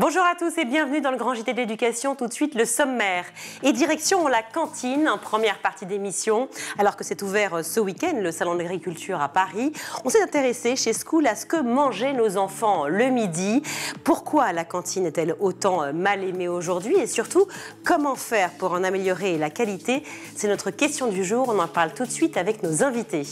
Bonjour à tous et bienvenue dans le Grand JT d'éducation. Tout de suite, le sommaire. Et direction la cantine, en première partie d'émission. Alors que c'est ouvert ce week-end, le Salon de l'agriculture à Paris, on s'est intéressé chez School à ce que mangeaient nos enfants le midi. Pourquoi la cantine est-elle autant mal aimée aujourd'hui? Et surtout, comment faire pour en améliorer la qualité? C'est notre question du jour. On en parle tout de suite avec nos invités.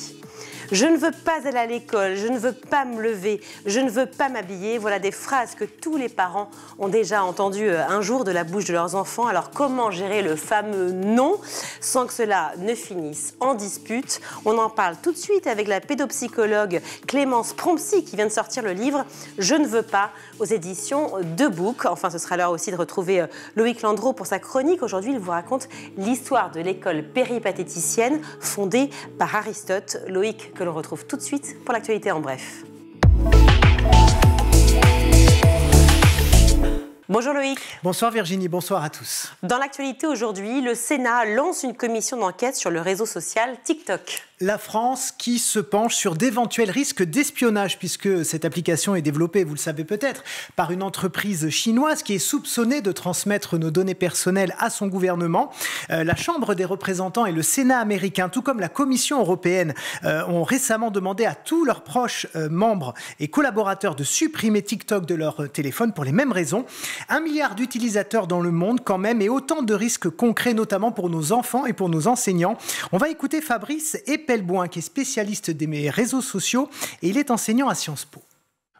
Je ne veux pas aller à l'école, je ne veux pas me lever, je ne veux pas m'habiller. Voilà des phrases que tous les parents ont déjà entendues un jour de la bouche de leurs enfants. Alors comment gérer le fameux non sans que cela ne finisse en dispute? On en parle tout de suite avec la pédopsychologue Clémence Prompsy qui vient de sortir le livre « Je ne veux pas » aux éditions Debourg. Enfin, ce sera l'heure aussi de retrouver Loïc Landreau pour sa chronique. Aujourd'hui, il vous raconte l'histoire de l'école péripatéticienne fondée par Aristote. Loïc, que l'on retrouve tout de suite pour l'actualité en bref. Bonjour Loïc. Bonsoir Virginie, bonsoir à tous. Dans l'actualité aujourd'hui, le Sénat lance une commission d'enquête sur le réseau social TikTok. La France qui se penche sur d'éventuels risques d'espionnage, puisque cette application est développée, vous le savez peut-être, par une entreprise chinoise qui est soupçonnée de transmettre nos données personnelles à son gouvernement. La Chambre des représentants et le Sénat américain, tout comme la Commission européenne, ont récemment demandé à tous leurs proches membres et collaborateurs de supprimer TikTok de leur téléphone pour les mêmes raisons. 1 milliard d'utilisateurs dans le monde quand même, et autant de risques concrets, notamment pour nos enfants et pour nos enseignants. On va écouter Fabrice et Pelboin, qui est spécialiste des réseaux sociaux et il est enseignant à Sciences Po.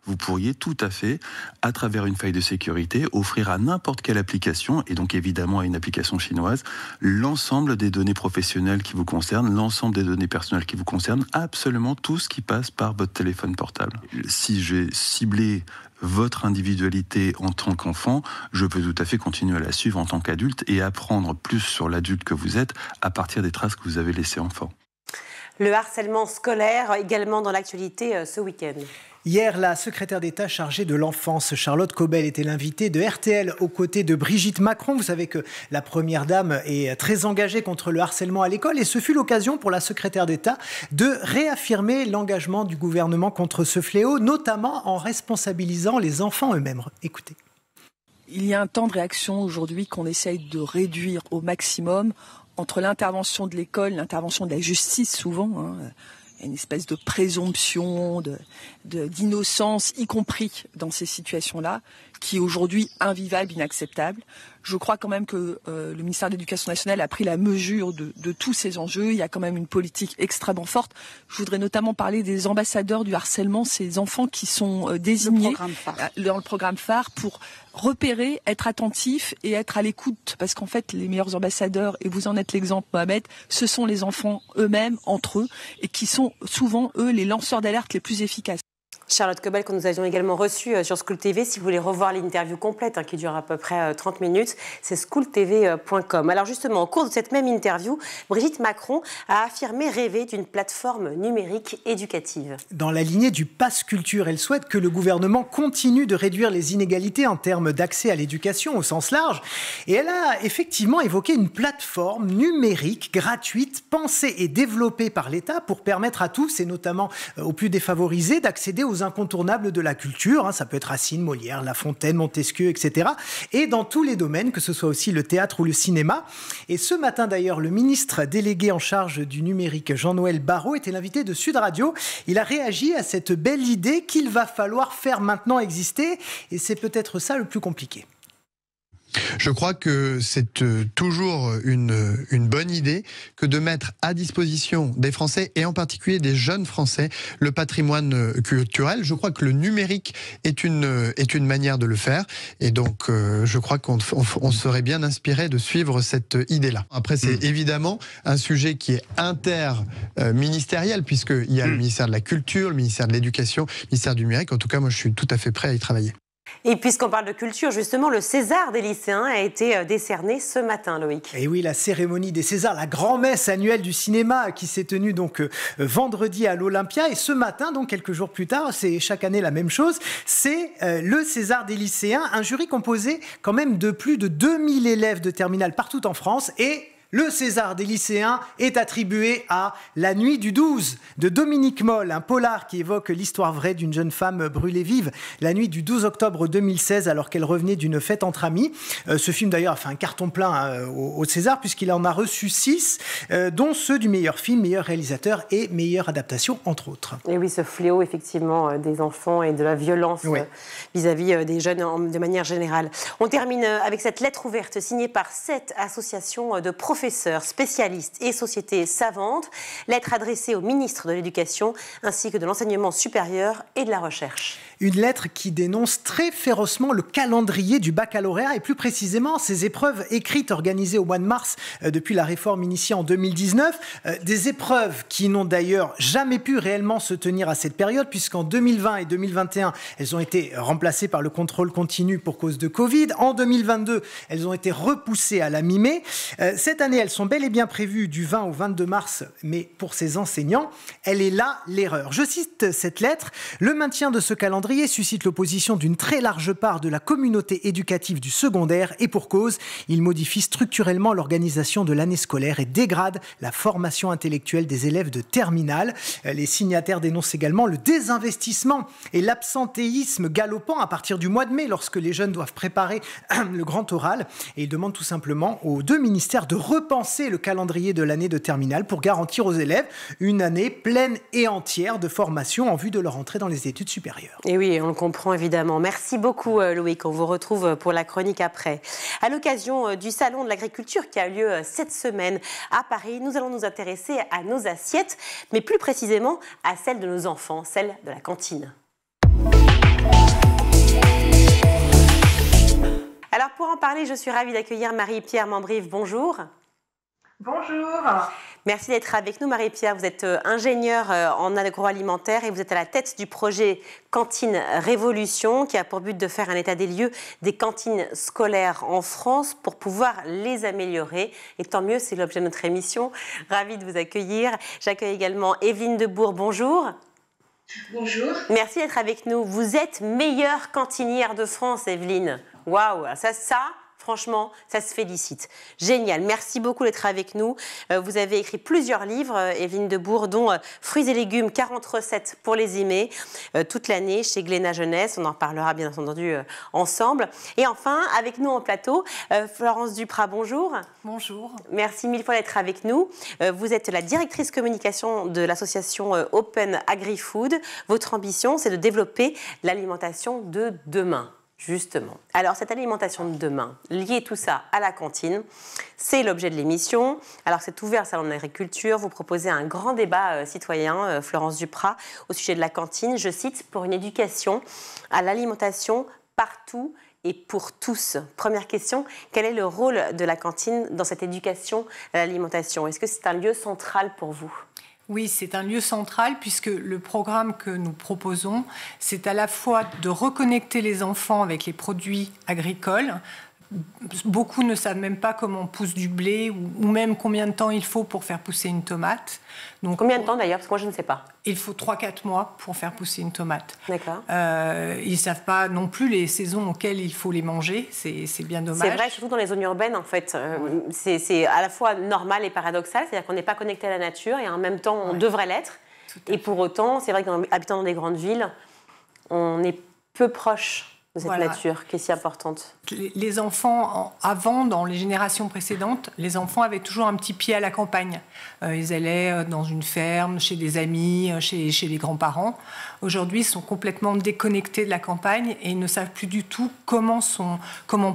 Vous pourriez tout à fait, à travers une faille de sécurité, offrir à n'importe quelle application, et donc évidemment à une application chinoise, l'ensemble des données professionnelles qui vous concernent, l'ensemble des données personnelles qui vous concernent, absolument tout ce qui passe par votre téléphone portable. Si j'ai ciblé votre individualité en tant qu'enfant, je peux tout à fait continuer à la suivre en tant qu'adulte et apprendre plus sur l'adulte que vous êtes à partir des traces que vous avez laissées enfant. Le harcèlement scolaire également dans l'actualité ce week-end. Hier, la secrétaire d'État chargée de l'enfance, Charlotte Caubel, était l'invitée de RTL aux côtés de Brigitte Macron. Vous savez que la première dame est très engagée contre le harcèlement à l'école et ce fut l'occasion pour la secrétaire d'État de réaffirmer l'engagement du gouvernement contre ce fléau, notamment en responsabilisant les enfants eux-mêmes. Écoutez. Il y a un temps de réaction aujourd'hui qu'on essaye de réduire au maximum entre l'intervention de l'école, l'intervention de la justice souvent, hein. Il y a une espèce de présomption, d'innocence, y compris dans ces situations-là, qui est aujourd'hui invivable, inacceptable. Je crois quand même que le ministère de l'Éducation nationale a pris la mesure de tous ces enjeux. Il y a quand même une politique extrêmement forte. Je voudrais notamment parler des ambassadeurs du harcèlement, ces enfants qui sont désignés dans le programme phare pour repérer, être attentif et être à l'écoute. Parce qu'en fait, les meilleurs ambassadeurs, et vous en êtes l'exemple Mohamed, ce sont les enfants eux-mêmes, entre eux, et qui sont souvent, eux, les lanceurs d'alerte les plus efficaces. Charlotte Caubel, que nous avions également reçue sur School TV. Si vous voulez revoir l'interview complète, hein, qui dure à peu près 30 minutes, c'est schooltv.com. Alors justement, au cours de cette même interview, Brigitte Macron a affirmé rêver d'une plateforme numérique éducative. Dans la lignée du pass culture, elle souhaite que le gouvernement continue de réduire les inégalités en termes d'accès à l'éducation au sens large. Et elle a effectivement évoqué une plateforme numérique gratuite, pensée et développée par l'État pour permettre à tous, et notamment aux plus défavorisés, d'accéder aux incontournables de la culture, ça peut être Racine, Molière, La Fontaine, Montesquieu, etc. Et dans tous les domaines, que ce soit aussi le théâtre ou le cinéma. Et ce matin d'ailleurs, le ministre délégué en charge du numérique, Jean-Noël Barrot, était l'invité de Sud Radio. Il a réagi à cette belle idée qu'il va falloir faire maintenant exister. Et c'est peut-être ça le plus compliqué. Je crois que c'est toujours une bonne idée que de mettre à disposition des Français, et en particulier des jeunes Français, le patrimoine culturel. Je crois que le numérique est une manière de le faire. Et donc, je crois qu'on serait bien inspiré de suivre cette idée-là. Après, c'est évidemment un sujet qui est interministériel, puisqu'il y a le ministère de la Culture, le ministère de l'Éducation, le ministère du numérique. En tout cas, moi, je suis tout à fait prêt à y travailler. Et puisqu'on parle de culture, justement, le César des lycéens a été décerné ce matin, Loïc. Et oui, la cérémonie des Césars, la grand-messe annuelle du cinéma qui s'est tenue donc vendredi à l'Olympia. Et ce matin, donc quelques jours plus tard, c'est chaque année la même chose, c'est le César des lycéens, un jury composé quand même de plus de 2000 élèves de terminale partout en France et... le César des lycéens est attribué à La nuit du 12 de Dominique Moll, un polar qui évoque l'histoire vraie d'une jeune femme brûlée vive la nuit du 12 octobre 2016 alors qu'elle revenait d'une fête entre amis. Ce film d'ailleurs a fait un carton plein au César puisqu'il en a reçu 6, dont ceux du meilleur film, meilleur réalisateur et meilleure adaptation entre autres. Et oui, ce fléau effectivement des enfants et de la violence vis-à-vis des jeunes de manière générale. On termine avec cette lettre ouverte signée par 7 associations de professeurs, spécialistes et sociétés savantes. Lettre adressée au ministre de l'Éducation ainsi que de l'enseignement supérieur et de la recherche. Une lettre qui dénonce très férocement le calendrier du baccalauréat et plus précisément ses épreuves écrites organisées au mois de mars depuis la réforme initiée en 2019. Des épreuves qui n'ont d'ailleurs jamais pu réellement se tenir à cette période puisqu'en 2020 et 2021, elles ont été remplacées par le contrôle continu pour cause de Covid. En 2022, elles ont été repoussées à la mi-mai. Cette année, elles sont bel et bien prévues du 20 au 22 mars, mais pour ces enseignants, elle est là l'erreur. Je cite cette lettre. Le maintien de ce calendrier suscite l'opposition d'une très large part de la communauté éducative du secondaire et pour cause, il modifie structurellement l'organisation de l'année scolaire et dégrade la formation intellectuelle des élèves de terminale. Les signataires dénoncent également le désinvestissement et l'absentéisme galopant à partir du mois de mai lorsque les jeunes doivent préparer le grand oral et ils demandent tout simplement aux deux ministères de repenser le calendrier de l'année de terminale pour garantir aux élèves une année pleine et entière de formation en vue de leur entrée dans les études supérieures. Et oui, on le comprend évidemment. Merci beaucoup Loïc, on vous retrouve pour la chronique après. À l'occasion du Salon de l'agriculture qui a lieu cette semaine à Paris, nous allons nous intéresser à nos assiettes, mais plus précisément à celles de nos enfants, celles de la cantine. Alors pour en parler, je suis ravie d'accueillir Marie-Pierre Membrives. Bonjour. Bonjour. Merci d'être avec nous Marie-Pierre. Vous êtes ingénieure en agroalimentaire et vous êtes à la tête du projet Cantine Révolution qui a pour but de faire un état des lieux des cantines scolaires en France pour pouvoir les améliorer. Et tant mieux, c'est l'objet de notre émission. Ravie de vous accueillir. J'accueille également Evelyne Debourg. Bonjour. Bonjour. Merci d'être avec nous. Vous êtes meilleure cantinière de France, Evelyne. Waouh, ça, franchement, ça se félicite. Génial, merci beaucoup d'être avec nous. Vous avez écrit plusieurs livres, Evelyne Debourg, dont Fruits et légumes, 40 recettes pour les aimer, toute l'année chez Glénat Jeunesse. On en reparlera bien entendu ensemble. Et enfin, avec nous en plateau, Florence Dupraz, bonjour. Bonjour. Merci mille fois d'être avec nous. Vous êtes la directrice communication de l'association Open Agri-Food. Votre ambition, c'est de développer l'alimentation de demain. Justement. Alors, cette alimentation de demain, lier tout ça à la cantine, c'est l'objet de l'émission. Alors, c'est ouvert au Salon de l'agriculture. Vous proposez un grand débat citoyen, Florence Dupraz, au sujet de la cantine. Je cite, pour une éducation à l'alimentation partout et pour tous. Première question, quel est le rôle de la cantine dans cette éducation à l'alimentation? Est-ce que c'est un lieu central pour vous? Oui, c'est un lieu central puisque le programme que nous proposons, c'est à la fois de reconnecter les enfants avec les produits agricoles. Beaucoup ne savent même pas comment on pousse du blé ou même combien de temps il faut pour faire pousser une tomate. Donc, combien de temps d'ailleurs? Parce que moi je ne sais pas. Il faut 3-4 mois pour faire pousser une tomate. D'accord. Ils ne savent pas non plus les saisons auxquelles il faut les manger. C'est bien dommage. C'est vrai, surtout dans les zones urbaines en fait. Oui. C'est à la fois normal et paradoxal. C'est-à-dire qu'on n'est pas connecté à la nature et en même temps on devrait l'être. Et pour autant, c'est vrai qu'habitant dans des grandes villes, on est peu proche de cette nature qui est si importante. Les enfants, avant, dans les générations précédentes, les enfants avaient toujours un petit pied à la campagne. Ils allaient dans une ferme, chez des amis, chez les grands-parents. Aujourd'hui, ils sont complètement déconnectés de la campagne et ils ne savent plus du tout comment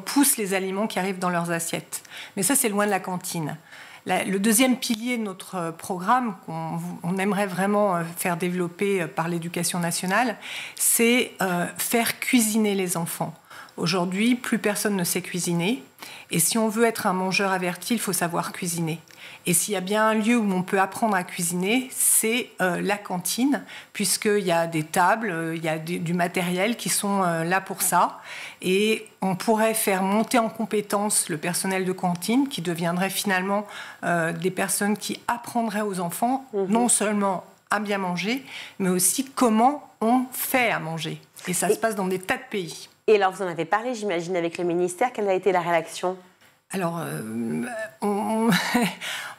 poussent les aliments qui arrivent dans leurs assiettes. Mais ça, c'est loin de la cantine. Le deuxième pilier de notre programme, qu'on aimerait vraiment faire développer par l'éducation nationale, c'est faire cuisiner les enfants. Aujourd'hui, plus personne ne sait cuisiner. Et si on veut être un mangeur averti, il faut savoir cuisiner. Et s'il y a bien un lieu où on peut apprendre à cuisiner, c'est la cantine, puisqu'il y a des tables, il y a du matériel qui sont là pour ça. Et on pourrait faire monter en compétence le personnel de cantine, qui deviendrait finalement des personnes qui apprendraient aux enfants, non seulement à bien manger, mais aussi comment on fait à manger. Et ça se passe dans des tas de pays. Et alors, vous en avez parlé, j'imagine, avec le ministère. Quelle a été la réaction? Alors, on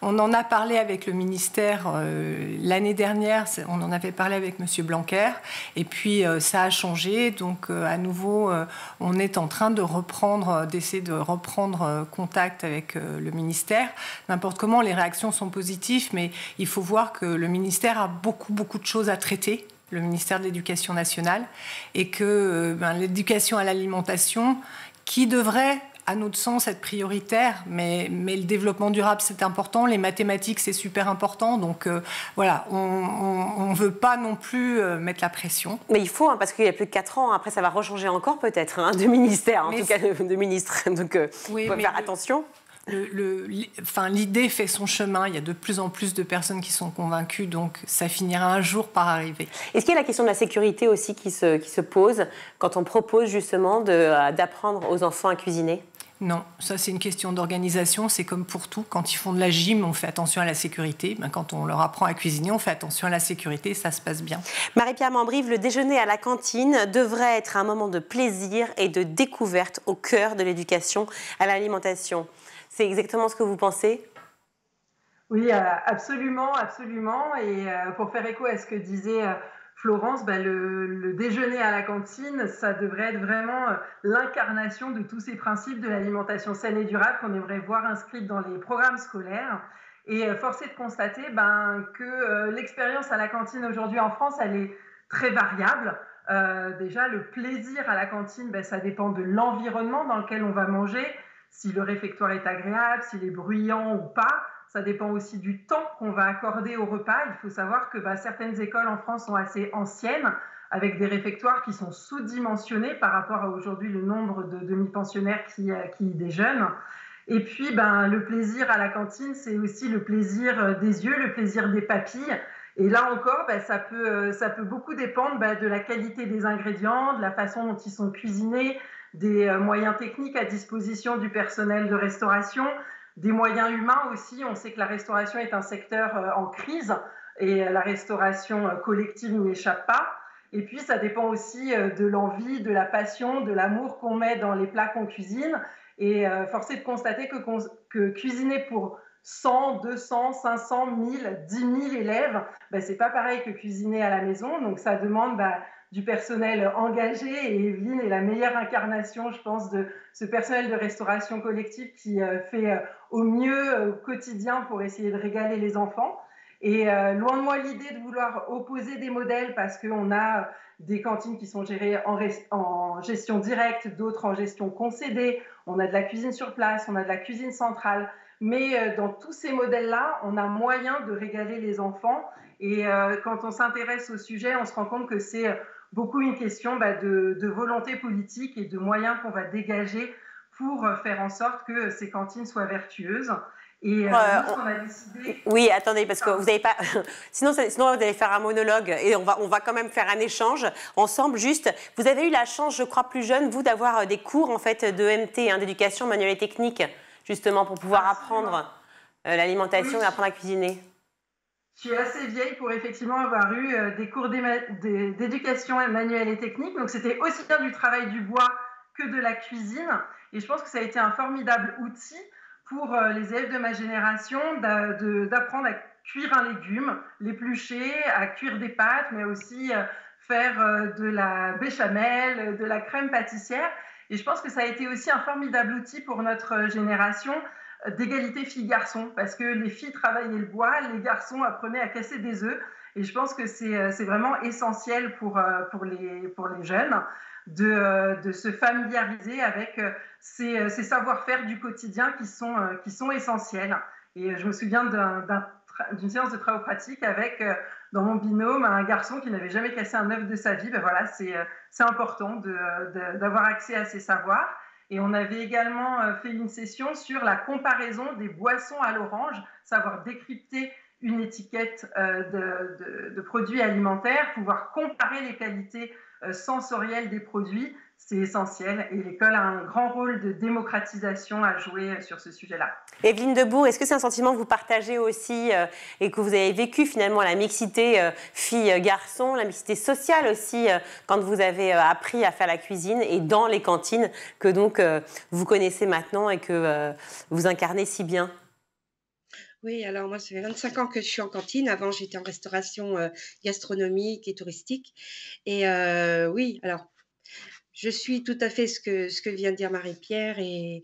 en a parlé avec le ministère l'année dernière, on en avait parlé avec M. Blanquer, et puis ça a changé, donc à nouveau, on est en train de reprendre, d'essayer de reprendre contact avec le ministère. N'importe comment, les réactions sont positives, mais il faut voir que le ministère a beaucoup de choses à traiter, le ministère de l'Éducation nationale, et que l'éducation à l'alimentation, qui devrait... à notre sens, être prioritaire, mais le développement durable, c'est important. Les mathématiques, c'est super important. Donc, voilà, on ne veut pas non plus mettre la pression. Mais il faut, hein, parce qu'il n'y a plus que 4 ans. Après, ça va rechanger encore peut-être, hein, de ministère, mais en tout cas de ministre. Donc, oui, faut faire attention. L'idée fait son chemin. Il y a de plus en plus de personnes qui sont convaincues, donc ça finira un jour par arriver. Est-ce qu'il y a la question de la sécurité aussi qui se pose quand on propose justement d'apprendre aux enfants à cuisiner ? Non, ça c'est une question d'organisation, c'est comme pour tout. Quand ils font de la gym, on fait attention à la sécurité. Quand on leur apprend à cuisiner, on fait attention à la sécurité, ça se passe bien. Marie-Pierre Membrives, le déjeuner à la cantine devrait être un moment de plaisir et de découverte au cœur de l'éducation à l'alimentation. C'est exactement ce que vous pensez ? Oui, absolument, absolument. Et pour faire écho à ce que disait Florence, le déjeuner à la cantine, ça devrait être vraiment l'incarnation de tous ces principes de l'alimentation saine et durable qu'on aimerait voir inscrits dans les programmes scolaires. Et force est de constater que l'expérience à la cantine aujourd'hui en France, elle est très variable. Déjà, le plaisir à la cantine, ça dépend de l'environnement dans lequel on va manger, si le réfectoire est agréable, s'il est bruyant ou pas. Ça dépend aussi du temps qu'on va accorder au repas. Il faut savoir que certaines écoles en France sont assez anciennes, avec des réfectoires qui sont sous-dimensionnés par rapport à aujourd'hui le nombre de demi-pensionnaires qui y déjeunent. Et puis, le plaisir à la cantine, c'est aussi le plaisir des yeux, le plaisir des papilles. Et là encore, ça peut beaucoup dépendre de la qualité des ingrédients, de la façon dont ils sont cuisinés, des moyens techniques à disposition du personnel de restauration, des moyens humains aussi. On sait que la restauration est un secteur en crise et la restauration collective n'y échappe pas. Et puis, ça dépend aussi de l'envie, de la passion, de l'amour qu'on met dans les plats qu'on cuisine. Et force est de constater que cuisiner pour 100, 200, 500, 1000, 10 000 élèves, c'est pas pareil que cuisiner à la maison. Donc, ça demande... du personnel engagé, et Evelyne est la meilleure incarnation, je pense, de ce personnel de restauration collective qui fait au mieux au quotidien pour essayer de régaler les enfants. Et loin de moi l'idée de vouloir opposer des modèles, parce qu'on a des cantines qui sont gérées en gestion directe, d'autres en gestion concédée, on a de la cuisine sur place, on a de la cuisine centrale. Mais dans tous ces modèles-là, on a moyen de régaler les enfants. Et quand on s'intéresse au sujet, on se rend compte que c'est... beaucoup une question de volonté politique et de moyens qu'on va dégager pour faire en sorte que ces cantines soient vertueuses. Et on a décidé... Oui, attendez, parce que vous n'avez pas... sinon, vous allez faire un monologue et on va quand même faire un échange ensemble. Juste, vous avez eu la chance, je crois, plus jeune, vous, d'avoir des cours en fait, de MT, hein, d'éducation manuelle et technique, justement, pour pouvoir apprendre l'alimentation et apprendre à cuisiner. Je suis assez vieille pour effectivement avoir eu des cours d'éducation manuelle et technique. Donc, c'était aussi bien du travail du bois que de la cuisine. Et je pense que ça a été un formidable outil pour les élèves de ma génération d'apprendre à cuire un légume, l'éplucher, à cuire des pâtes, mais aussi faire de la béchamel, de la crème pâtissière. Et je pense que ça a été aussi un formidable outil pour notre génération d'égalité filles-garçons, parce que les filles travaillaient le bois, les garçons apprenaient à casser des œufs. Et je pense que c'est vraiment essentiel pour les jeunes de se familiariser avec ces savoir-faire du quotidien qui sont essentiels. Et je me souviens d'une séance de travaux pratiques avec, dans mon binôme, un garçon qui n'avait jamais cassé un œuf de sa vie. Voilà, c'est important d'avoir accès à ces savoirs. Et on avait également fait une session sur la comparaison des boissons à l'orange, savoir décrypter une étiquette de produits alimentaires, pouvoir comparer les qualités sensorielles des produits, c'est essentiel. Et l'école a un grand rôle de démocratisation à jouer sur ce sujet-là. Evelyne Debourg, est-ce que c'est un sentiment que vous partagez aussi et que vous avez vécu finalement la mixité filles-garçons, la mixité sociale aussi quand vous avez appris à faire la cuisine et dans les cantines que donc vous connaissez maintenant et que vous incarnez si bien? Oui, alors moi, ça fait 25 ans que je suis en cantine. Avant, j'étais en restauration gastronomique et touristique. Et oui, alors, je suis tout à fait ce que vient de dire Marie-Pierre. Et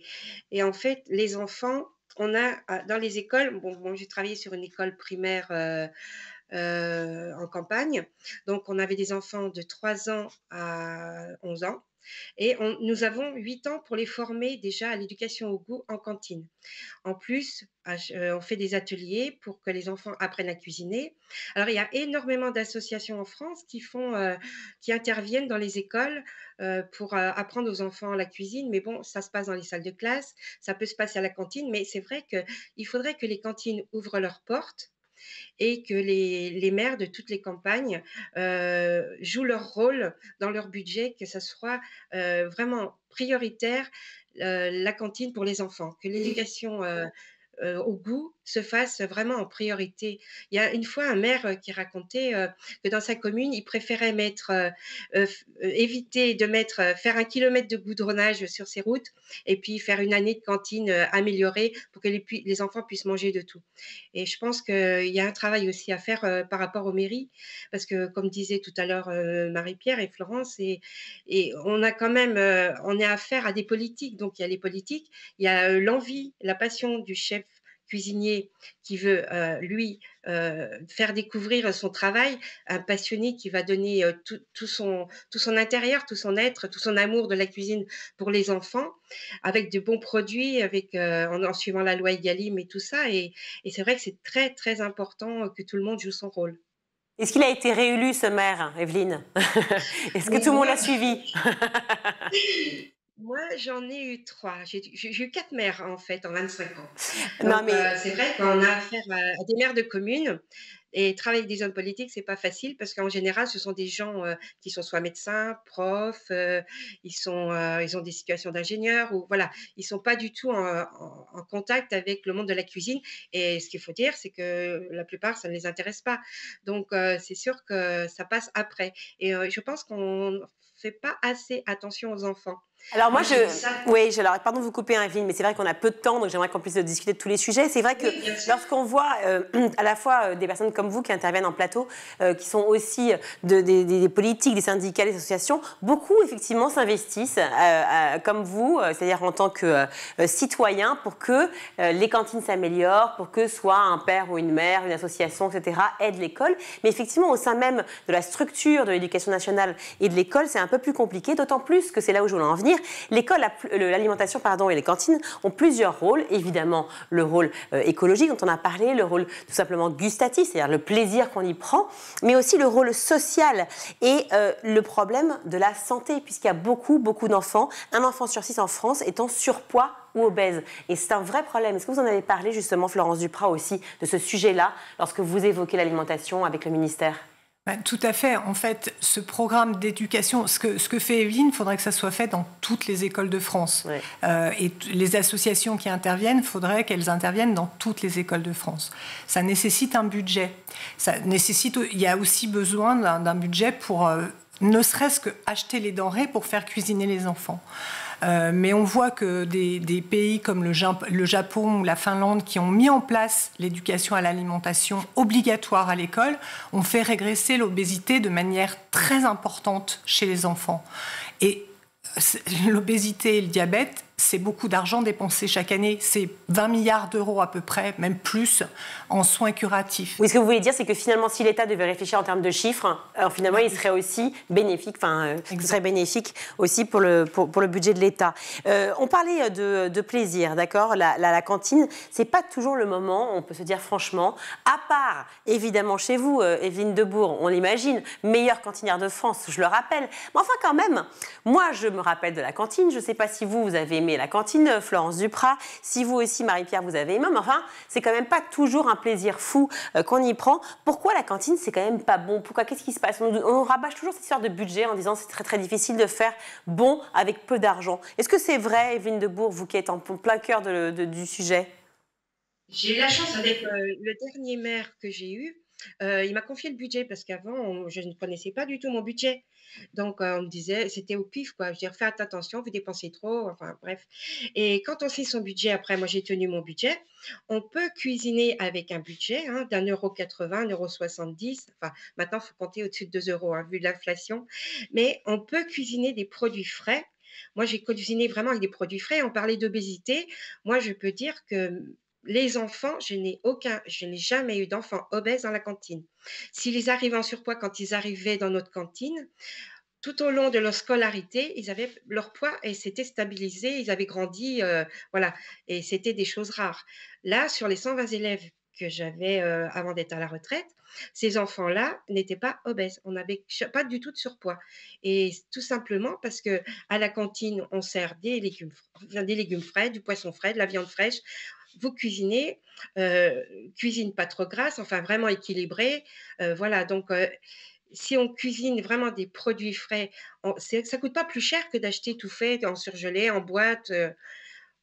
en fait, les enfants, on a dans les écoles... Bon, j'ai travaillé sur une école primaire en campagne. Donc, on avait des enfants de 3 ans à 11 ans. Et nous avons 8 ans pour les former déjà à l'éducation au goût en cantine. En plus, on fait des ateliers pour que les enfants apprennent à cuisiner. Alors, il y a énormément d'associations en France qui interviennent dans les écoles pour apprendre aux enfants la cuisine. Mais bon, ça se passe dans les salles de classe, ça peut se passer à la cantine. Mais c'est vrai qu'il faudrait que les cantines ouvrent leurs portes et que les maires de toutes les campagnes jouent leur rôle dans leur budget, que ça soit vraiment prioritaire, la cantine pour les enfants, que l'éducation au goût se fasse vraiment en priorité. Il y a une fois un maire qui racontait que dans sa commune, il préférait faire 1 kilomètre de goudronnage sur ses routes et puis faire une année de cantine améliorée pour que les enfants puissent manger de tout. Et je pense qu'il y a un travail aussi à faire par rapport aux mairies, parce que comme disait tout à l'heure Marie-Pierre et Florence, et on a quand même, on est affaire à des politiques, donc il y a les politiques, il y a l'envie, la passion du chef cuisinier qui veut, faire découvrir son travail, un passionné qui va donner tout son intérieur, tout son être, tout son amour de la cuisine pour les enfants, avec de bons produits, en suivant la loi Egalim et tout ça. Et c'est vrai que c'est très, très important que tout le monde joue son rôle. Est-ce qu'il a été réélu, ce maire, Evelyne? Est-ce que tout le monde l'a suivi? Moi, j'en ai eu 3. J'ai eu 4 maires, en fait, en 25 ans. C'est vrai qu'on a affaire à des maires de communes. Et travailler avec des hommes politiques, c'est pas facile parce qu'en général, ce sont des gens qui sont soit médecins, profs, ils ont des situations d'ingénieurs ou voilà, ils sont pas du tout en contact avec le monde de la cuisine. Et ce qu'il faut dire, c'est que la plupart, ça ne les intéresse pas. Donc, c'est sûr que ça passe après. Et je pense qu'on fait pas assez attention aux enfants. Alors moi, pardon de vous couper, Evelyne, mais c'est vrai qu'on a peu de temps, donc j'aimerais qu'on puisse discuter de tous les sujets. C'est vrai que lorsqu'on voit à la fois des personnes comme vous qui interviennent en plateau, qui sont aussi des politiques, des syndicats, des associations, beaucoup effectivement s'investissent comme vous, c'est-à-dire en tant que citoyens, pour que les cantines s'améliorent, pour que soit un père ou une mère, une association, etc., aide l'école. Mais effectivement, au sein même de la structure de l'éducation nationale et de l'école, c'est un peu plus compliqué, d'autant plus que c'est là où je voulais en venir. L'école, l'alimentation et les cantines ont plusieurs rôles. Évidemment, le rôle écologique dont on a parlé, le rôle tout simplement gustatif, c'est-à-dire le plaisir qu'on y prend, mais aussi le rôle social et le problème de la santé, puisqu'il y a beaucoup d'enfants. Un enfant sur 6 en France est en surpoids ou obèse. Et c'est un vrai problème. Est-ce que vous en avez parlé justement, Florence Dupraz, aussi, de ce sujet-là, lorsque vous évoquez l'alimentation avec le ministère ? Tout à fait. En fait, ce programme d'éducation, ce que fait Evelyne, il faudrait que ça soit fait dans toutes les écoles de France. Oui. Et les associations qui interviennent, il faudrait qu'elles interviennent dans toutes les écoles de France. Ça nécessite un budget. Il y a aussi besoin d'un budget pour ne serait-ce que acheter les denrées pour faire cuisiner les enfants. Mais on voit que des pays comme le Japon ou la Finlande qui ont mis en place l'éducation à l'alimentation obligatoire à l'école ont fait régresser l'obésité de manière très importante chez les enfants. Et l'obésité et le diabète, c'est beaucoup d'argent dépensé chaque année. C'est 20 milliards d'euros à peu près, même plus, en soins curatifs. Oui, ce que vous voulez dire, c'est que finalement, si l'État devait réfléchir en termes de chiffres, alors finalement, il serait aussi bénéfique, aussi pour le budget de l'État. On parlait de plaisir, d'accord? La cantine, c'est pas toujours le moment, on peut se dire franchement, à part, évidemment, chez vous, Evelyne Debourg, on l'imagine, meilleure cantinière de France, je le rappelle. Mais enfin, quand même, moi, je me rappelle de la cantine. Je ne sais pas si vous avez aimé la cantine, Florence Dupraz, si vous aussi, Marie-Pierre, vous avez aimé, mais enfin, c'est quand même pas toujours un plaisir fou qu'on y prend. Pourquoi la cantine, c'est quand même pas bon? Pourquoi? Qu'est-ce qui se passe? On rabâche toujours cette histoire de budget en disant c'est très très difficile de faire bon avec peu d'argent. Est-ce que c'est vrai, Evelyne Debourg, vous qui êtes en plein cœur du sujet? J'ai eu la chance avec le dernier maire que j'ai eu. Il m'a confié le budget parce qu'avant, je ne connaissais pas du tout mon budget. Donc, on me disait, c'était au pif, quoi. Je veux dire, faites attention, vous dépensez trop, enfin bref. Et quand on fait son budget, après, moi j'ai tenu mon budget, on peut cuisiner avec un budget hein, d'€1,80, €1,70. Enfin, maintenant, il faut compter au-dessus de 2 euros, hein, vu l'inflation. Mais on peut cuisiner des produits frais. Moi, j'ai cuisiné vraiment avec des produits frais. On parlait d'obésité. Moi, je peux dire que... les enfants, je n'ai jamais eu d'enfants obèses dans la cantine. S'ils arrivaient en surpoids quand ils arrivaient dans notre cantine, tout au long de leur scolarité, ils avaient leur poids et c'était stabilisé, ils avaient grandi, voilà, et c'était des choses rares. Là, sur les 120 élèves que j'avais avant d'être à la retraite, ces enfants-là n'étaient pas obèses. On n'avait pas du tout de surpoids. Et tout simplement parce qu'à la cantine, on sert des légumes frais, du poisson frais, de la viande fraîche. Vous cuisinez, cuisine pas trop grasse, enfin vraiment équilibrée. Voilà, donc si on cuisine vraiment des produits frais, ça ne coûte pas plus cher que d'acheter tout fait en surgelé, en boîte.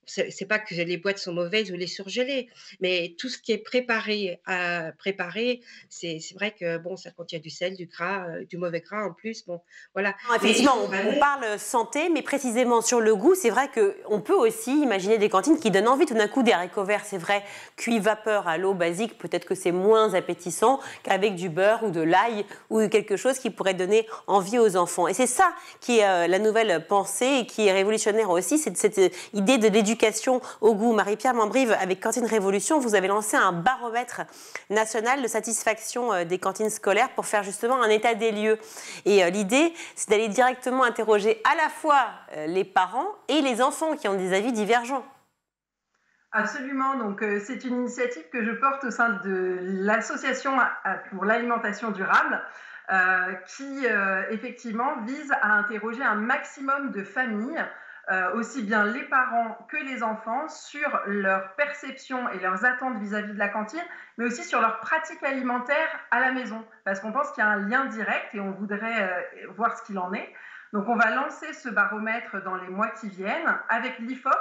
C'est pas que les boîtes sont mauvaises ou les surgelées, mais tout ce qui est préparé à préparer, c'est vrai que bon, ça contient du sel, du gras, du mauvais gras en plus. Bon, voilà. Non, effectivement, on parle santé, mais précisément sur le goût, c'est vrai que on peut aussi imaginer des cantines qui donnent envie tout d'un coup des haricots verts, c'est vrai, cuits vapeur à l'eau basique, peut-être que c'est moins appétissant qu'avec du beurre ou de l'ail ou quelque chose qui pourrait donner envie aux enfants. Et c'est ça qui est la nouvelle pensée et qui est révolutionnaire aussi, c'est cette idée de l'éducation au goût. Marie-Pierre Membrives, avec Cantine Révolution, vous avez lancé un baromètre national de satisfaction des cantines scolaires pour faire justement un état des lieux. Et l'idée, c'est d'aller directement interroger à la fois les parents et les enfants qui ont des avis divergents. Absolument. Donc, c'est une initiative que je porte au sein de l'association pour l'alimentation durable qui, effectivement, vise à interroger un maximum de familles, aussi bien les parents que les enfants, sur leur perception et leurs attentes vis-à-vis de la cantine, mais aussi sur leur pratique alimentaire à la maison, parce qu'on pense qu'il y a un lien direct et on voudrait voir ce qu'il en est. Donc on va lancer ce baromètre dans les mois qui viennent avec l'IFOP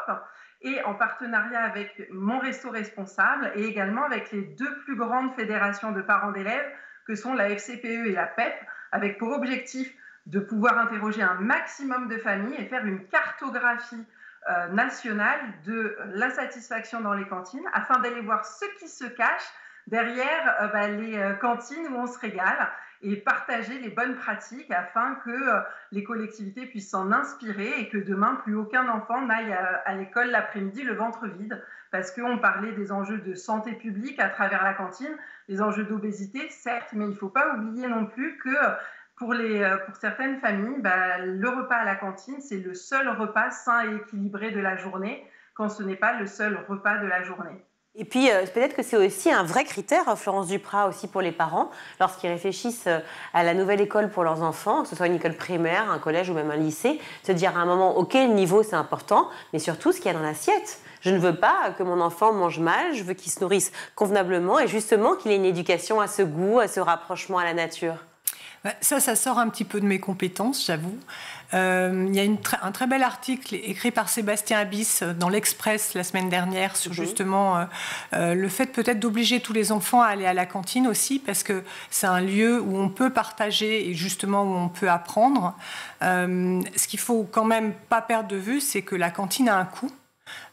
et en partenariat avec Mon Resto Responsable et également avec les 2 plus grandes fédérations de parents d'élèves que sont la FCPE et la PEP, avec pour objectif de pouvoir interroger un maximum de familles et faire une cartographie nationale de la satisfaction dans les cantines afin d'aller voir ce qui se cache derrière les cantines où on se régale et partager les bonnes pratiques afin que les collectivités puissent s'en inspirer et que demain, plus aucun enfant n'aille à l'école l'après-midi le ventre vide. Parce qu'on parlait des enjeux de santé publique à travers la cantine, des enjeux d'obésité, certes, mais il ne faut pas oublier non plus que... Pour certaines familles, le repas à la cantine, c'est le seul repas sain et équilibré de la journée, quand ce n'est pas le seul repas de la journée. Et puis, peut-être que c'est aussi un vrai critère, Florence Dupraz, aussi pour les parents, lorsqu'ils réfléchissent à la nouvelle école pour leurs enfants, que ce soit une école primaire, un collège ou même un lycée, se dire à un moment, OK, le niveau, c'est important, mais surtout ce qu'il y a dans l'assiette. Je ne veux pas que mon enfant mange mal, je veux qu'il se nourrisse convenablement et justement qu'il ait une éducation à ce goût, à ce rapprochement à la nature. Ça sort un petit peu de mes compétences, j'avoue. Il y a un très bel article écrit par Sébastien Abyss dans l'Express la semaine dernière sur justement le fait peut-être d'obliger tous les enfants à aller à la cantine aussi, parce que c'est un lieu où on peut partager et justement où on peut apprendre. Ce qu'il faut quand même pas perdre de vue, c'est que la cantine a un coût.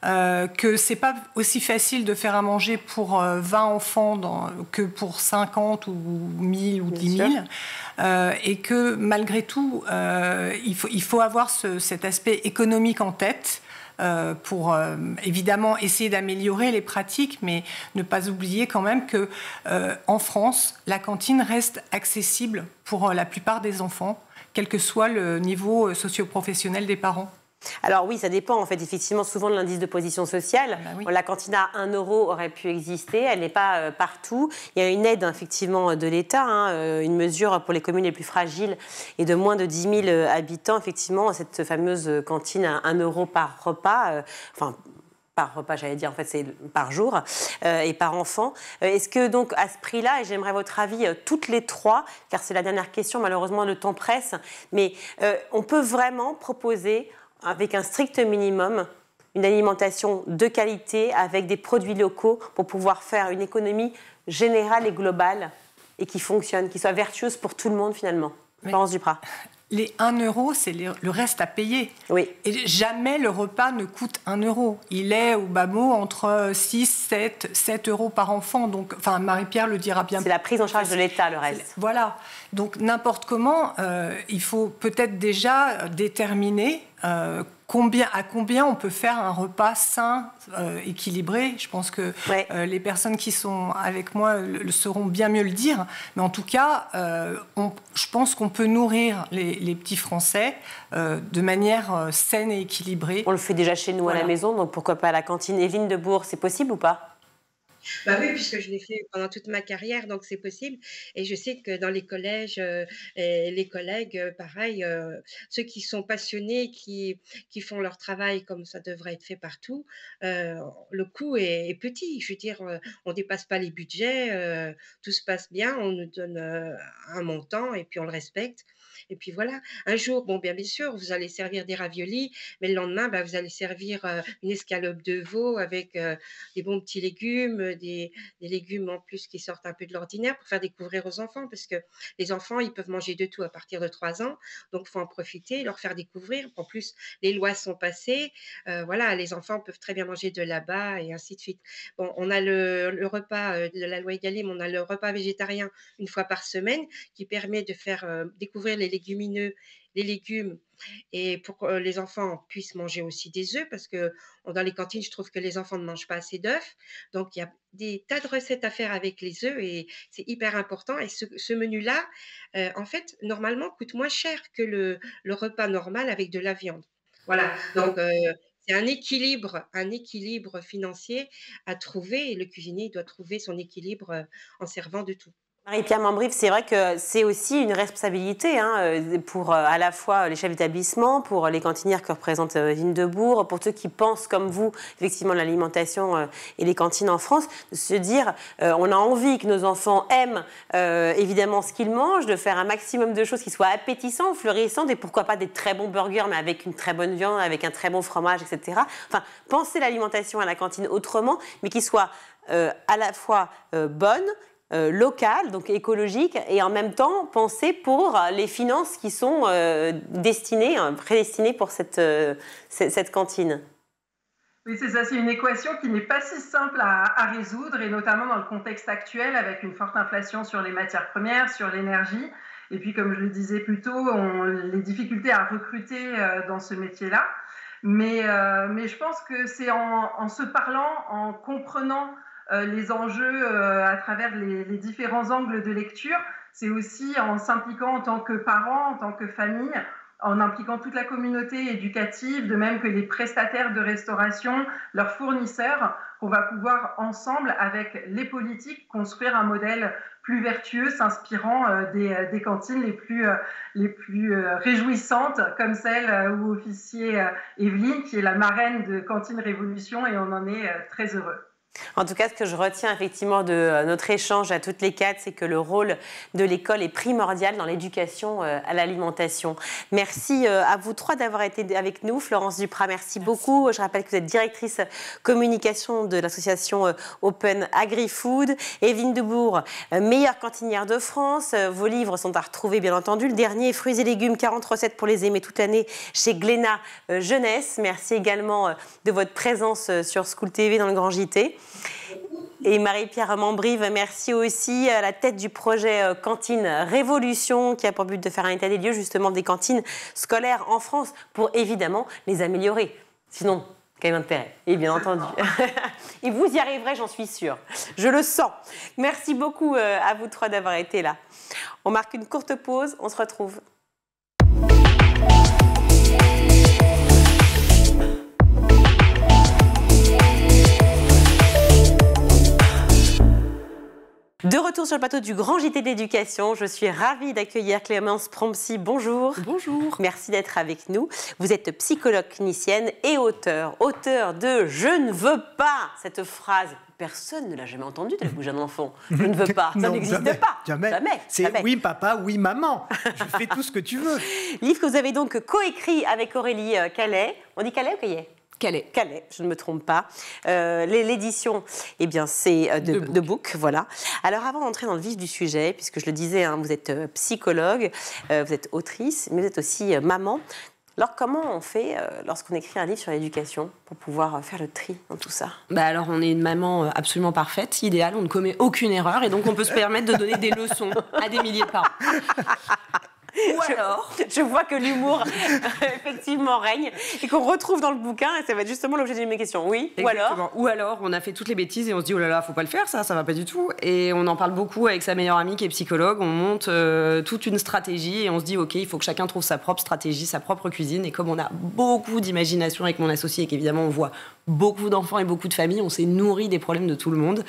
Que c'est pas aussi facile de faire à manger pour 20 enfants que pour 50 ou 1000 ou 10 000 et que malgré tout il faut avoir cet aspect économique en tête pour évidemment essayer d'améliorer les pratiques, mais ne pas oublier quand même que en France la cantine reste accessible pour la plupart des enfants, quel que soit le niveau socio-professionnel des parents. Alors oui, ça dépend en fait effectivement souvent de l'indice de position sociale. Bah oui. La cantine à 1 euro aurait pu exister, elle n'est pas partout. Il y a une aide effectivement de l'État, hein, une mesure pour les communes les plus fragiles et de moins de 10 000 habitants, effectivement, cette fameuse cantine à 1 euro par repas, enfin par repas j'allais dire, en fait c'est par jour et par enfant. Est-ce que donc à ce prix-là, et j'aimerais votre avis toutes les trois, car c'est la dernière question, malheureusement le temps presse, mais on peut vraiment proposer avec un strict minimum, une alimentation de qualité, avec des produits locaux pour pouvoir faire une économie générale et globale et qui fonctionne, qui soit vertueuse pour tout le monde finalement. Florence Dupraz. Les 1 euro, c'est le reste à payer. Oui. Et jamais le repas ne coûte 1 euro. Il est, au bas mot, entre 6, 7 euros par enfant. Donc, enfin, Marie-Pierre le dira bien. C'est la prise en charge de l'État, le reste. Voilà. Donc, n'importe comment, il faut peut-être déjà déterminer à combien on peut faire un repas sain, équilibré. Je pense que ouais. Les personnes qui sont avec moi le sauront bien mieux le dire. Mais en tout cas, je pense qu'on peut nourrir les petits Français de manière saine et équilibrée. On le fait déjà chez nous voilà. à la maison, donc pourquoi pas à la cantine. Evelyne Debourg, c'est possible ou pas? Bah oui, puisque je l'ai fait pendant toute ma carrière, donc c'est possible. Et je sais que dans les collèges, et les collègues, pareil, ceux qui sont passionnés, qui font leur travail comme ça devrait être fait partout, le coût est petit. Je veux dire, on ne dépasse pas les budgets, tout se passe bien, on nous donne un montant et puis on le respecte. Et puis voilà, un jour, bon, bien sûr, vous allez servir des raviolis, mais le lendemain, bah, vous allez servir une escalope de veau avec des bons petits légumes, des légumes en plus qui sortent un peu de l'ordinaire pour faire découvrir aux enfants, parce que les enfants, ils peuvent manger de tout à partir de 3 ans, donc il faut en profiter, leur faire découvrir. En plus, les lois sont passées, voilà, les enfants peuvent très bien manger de là-bas et ainsi de suite. Bon, on a le repas de la loi Egalim, on a le repas végétarien une fois par semaine qui permet de faire découvrir les légumineux, les légumes, et pour que les enfants puissent manger aussi des œufs, parce que dans les cantines, je trouve que les enfants ne mangent pas assez d'œufs. Donc, il y a des tas de recettes à faire avec les œufs et c'est hyper important. Et ce menu-là, en fait, normalement, coûte moins cher que le repas normal avec de la viande. Voilà, donc c'est un équilibre financier à trouver et le cuisinier doit trouver son équilibre en servant de tout. Marie-Pierre Membrives, c'est vrai que c'est aussi une responsabilité hein, pour à la fois les chefs d'établissement, pour les cantinières que représente Evelyne Debourg, pour ceux qui pensent comme vous, effectivement, l'alimentation et les cantines en France, de se dire, on a envie que nos enfants aiment évidemment ce qu'ils mangent, de faire un maximum de choses qui soient appétissantes, fleurissantes, et pourquoi pas des très bons burgers, mais avec une très bonne viande, avec un très bon fromage, etc. Enfin, penser l'alimentation à la cantine autrement, mais qui soit à la fois bonne, locale, donc écologique, et en même temps pensée pour les finances qui sont prédestinées pour cette cantine. Oui, c'est ça, c'est une équation qui n'est pas si simple à résoudre, et notamment dans le contexte actuel, avec une forte inflation sur les matières premières, sur l'énergie, et puis comme je le disais plus tôt, les difficultés à recruter dans ce métier-là. Mais je pense que c'est en se parlant, en comprenant les enjeux à travers les différents angles de lecture. C'est aussi en s'impliquant en tant que parents, en tant que famille, en impliquant toute la communauté éducative, de même que les prestataires de restauration, leurs fournisseurs, qu'on va pouvoir ensemble, avec les politiques, construire un modèle plus vertueux, s'inspirant des cantines les plus réjouissantes, comme celle où officier Evelyne, qui est la marraine de Cantine Révolution, et on en est très heureux. En tout cas, ce que je retiens effectivement de notre échange à toutes les quatre, c'est que le rôle de l'école est primordial dans l'éducation à l'alimentation. Merci à vous trois d'avoir été avec nous. Florence Dupraz, merci beaucoup. Je rappelle que vous êtes directrice communication de l'association Open Agri-Food. Evelyne Debourg, meilleure cantinière de France. Vos livres sont à retrouver, bien entendu. Le dernier, Fruits et légumes, 40 recettes pour les aimer toute l'année chez Glénat Jeunesse. Merci également de votre présence sur School TV dans le Grand JT. Et Marie-Pierre Membrives, merci aussi à la tête du projet Cantine Révolution qui a pour but de faire un état des lieux justement des cantines scolaires en France pour évidemment les améliorer. Sinon, quel intérêt? Et bien entendu. Et vous y arriverez, j'en suis sûre. Je le sens. Merci beaucoup à vous trois d'avoir été là. On marque une courte pause, on se retrouve. De retour sur le plateau du Grand JT d'éducation, je suis ravie d'accueillir Clémence Prompsy. Bonjour. Bonjour. Merci d'être avec nous. Vous êtes psychologue clinicienne et auteur de « Je ne veux pas » cette phrase. Personne ne l'a jamais entendue de la bouche d'un enfant. Je ne veux pas. Ça n'existe pas. Jamais. C'est oui papa, oui maman. Je fais tout ce que tu veux. Livre que vous avez donc coécrit avec Aurélie Calais. On dit Calais ou Caillet ? Calais. Calais, je ne me trompe pas. L'édition, eh bien, c'est de Book, voilà. Alors, avant d'entrer dans le vif du sujet, puisque je le disais, hein, vous êtes psychologue, vous êtes autrice, mais vous êtes aussi maman. Alors, comment on fait lorsqu'on écrit un livre sur l'éducation pour pouvoir faire le tri dans tout ça? Bah alors, on est une maman absolument parfaite, idéale, on ne commet aucune erreur, et donc on peut se permettre de donner des leçons à des milliers de parents. Ou alors, je vois que l'humour effectivement règne et qu'on retrouve dans le bouquin, et ça va être justement l'objet de mes questions. Oui. Exactement. Ou alors, on a fait toutes les bêtises et on se dit oh là là, faut pas le faire, ça va pas du tout. Et on en parle beaucoup avec sa meilleure amie qui est psychologue. On monte toute une stratégie et on se dit ok, il faut que chacun trouve sa propre stratégie, sa propre cuisine. Et comme on a beaucoup d'imagination avec mon associé et qu'évidemment on voit beaucoup d'enfants et beaucoup de familles, on s'est nourri des problèmes de tout le monde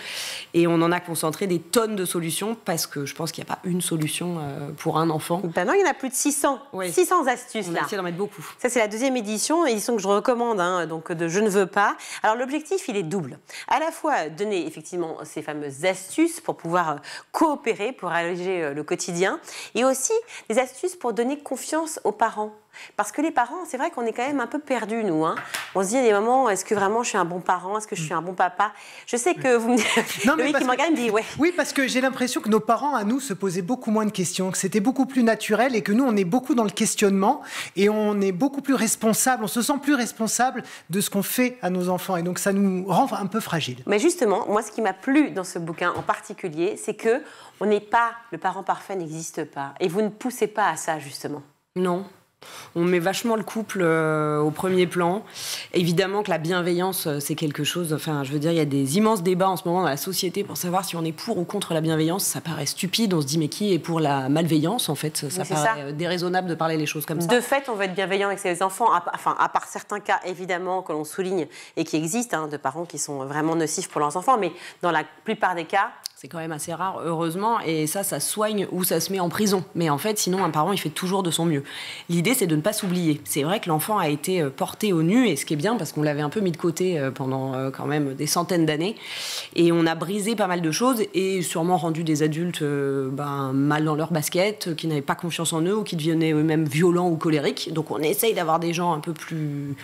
et on en a concentré des tonnes de solutions parce que je pense qu'il n'y a pas une solution pour un enfant. Ben non, il y en a plus de 600. Oui. 600 astuces là. On a essayé d'en mettre beaucoup. Ça, c'est la deuxième édition que je recommande, hein, donc de Je ne veux pas. Alors l'objectif, il est double. À la fois donner effectivement ces fameuses astuces pour pouvoir coopérer, pour alléger le quotidien, et aussi des astuces pour donner confiance aux parents. Parce que les parents, c'est vrai qu'on est quand même un peu perdus, nous. Hein. On se dit à des moments, est-ce que vraiment je suis un bon parent? Est-ce que je suis un bon papa? Je sais que vous me dites... Non, mais qui me regarde me dit, ouais. Oui, parce que j'ai l'impression que nos parents, à nous, se posaient beaucoup moins de questions, que c'était beaucoup plus naturel et que nous, on est beaucoup dans le questionnement et on est beaucoup plus responsable, on se sent plus responsable de ce qu'on fait à nos enfants. Et donc, ça nous rend un peu fragiles. Mais justement, moi, ce qui m'a plu dans ce bouquin en particulier, c'est que on n'est pas... Le parent parfait n'existe pas. Et vous ne poussez pas à ça, justement. Non. On met vachement le couple au premier plan. Évidemment que la bienveillance, c'est quelque chose... Enfin, je veux dire, il y a des immenses débats en ce moment dans la société pour savoir si on est pour ou contre la bienveillance. Ça paraît stupide, on se dit, mais qui est pour la malveillance, en fait? Ça paraît déraisonnable de parler les choses comme ça. De fait, on veut être bienveillant avec ses enfants, enfin, à part certains cas, évidemment, que l'on souligne et qui existent, hein, de parents qui sont vraiment nocifs pour leurs enfants, mais dans la plupart des cas... C'est quand même assez rare, heureusement, et ça soigne ou ça se met en prison. Mais en fait, sinon, un parent, il fait toujours de son mieux. L'idée, c'est de ne pas s'oublier. C'est vrai que l'enfant a été porté aux nues, et ce qui est bien, parce qu'on l'avait un peu mis de côté pendant quand même des centaines d'années, et on a brisé pas mal de choses, et sûrement rendu des adultes mal dans leur basket, qui n'avaient pas confiance en eux, ou qui devenaient eux-mêmes violents ou colériques. Donc on essaye d'avoir des gens un peu plus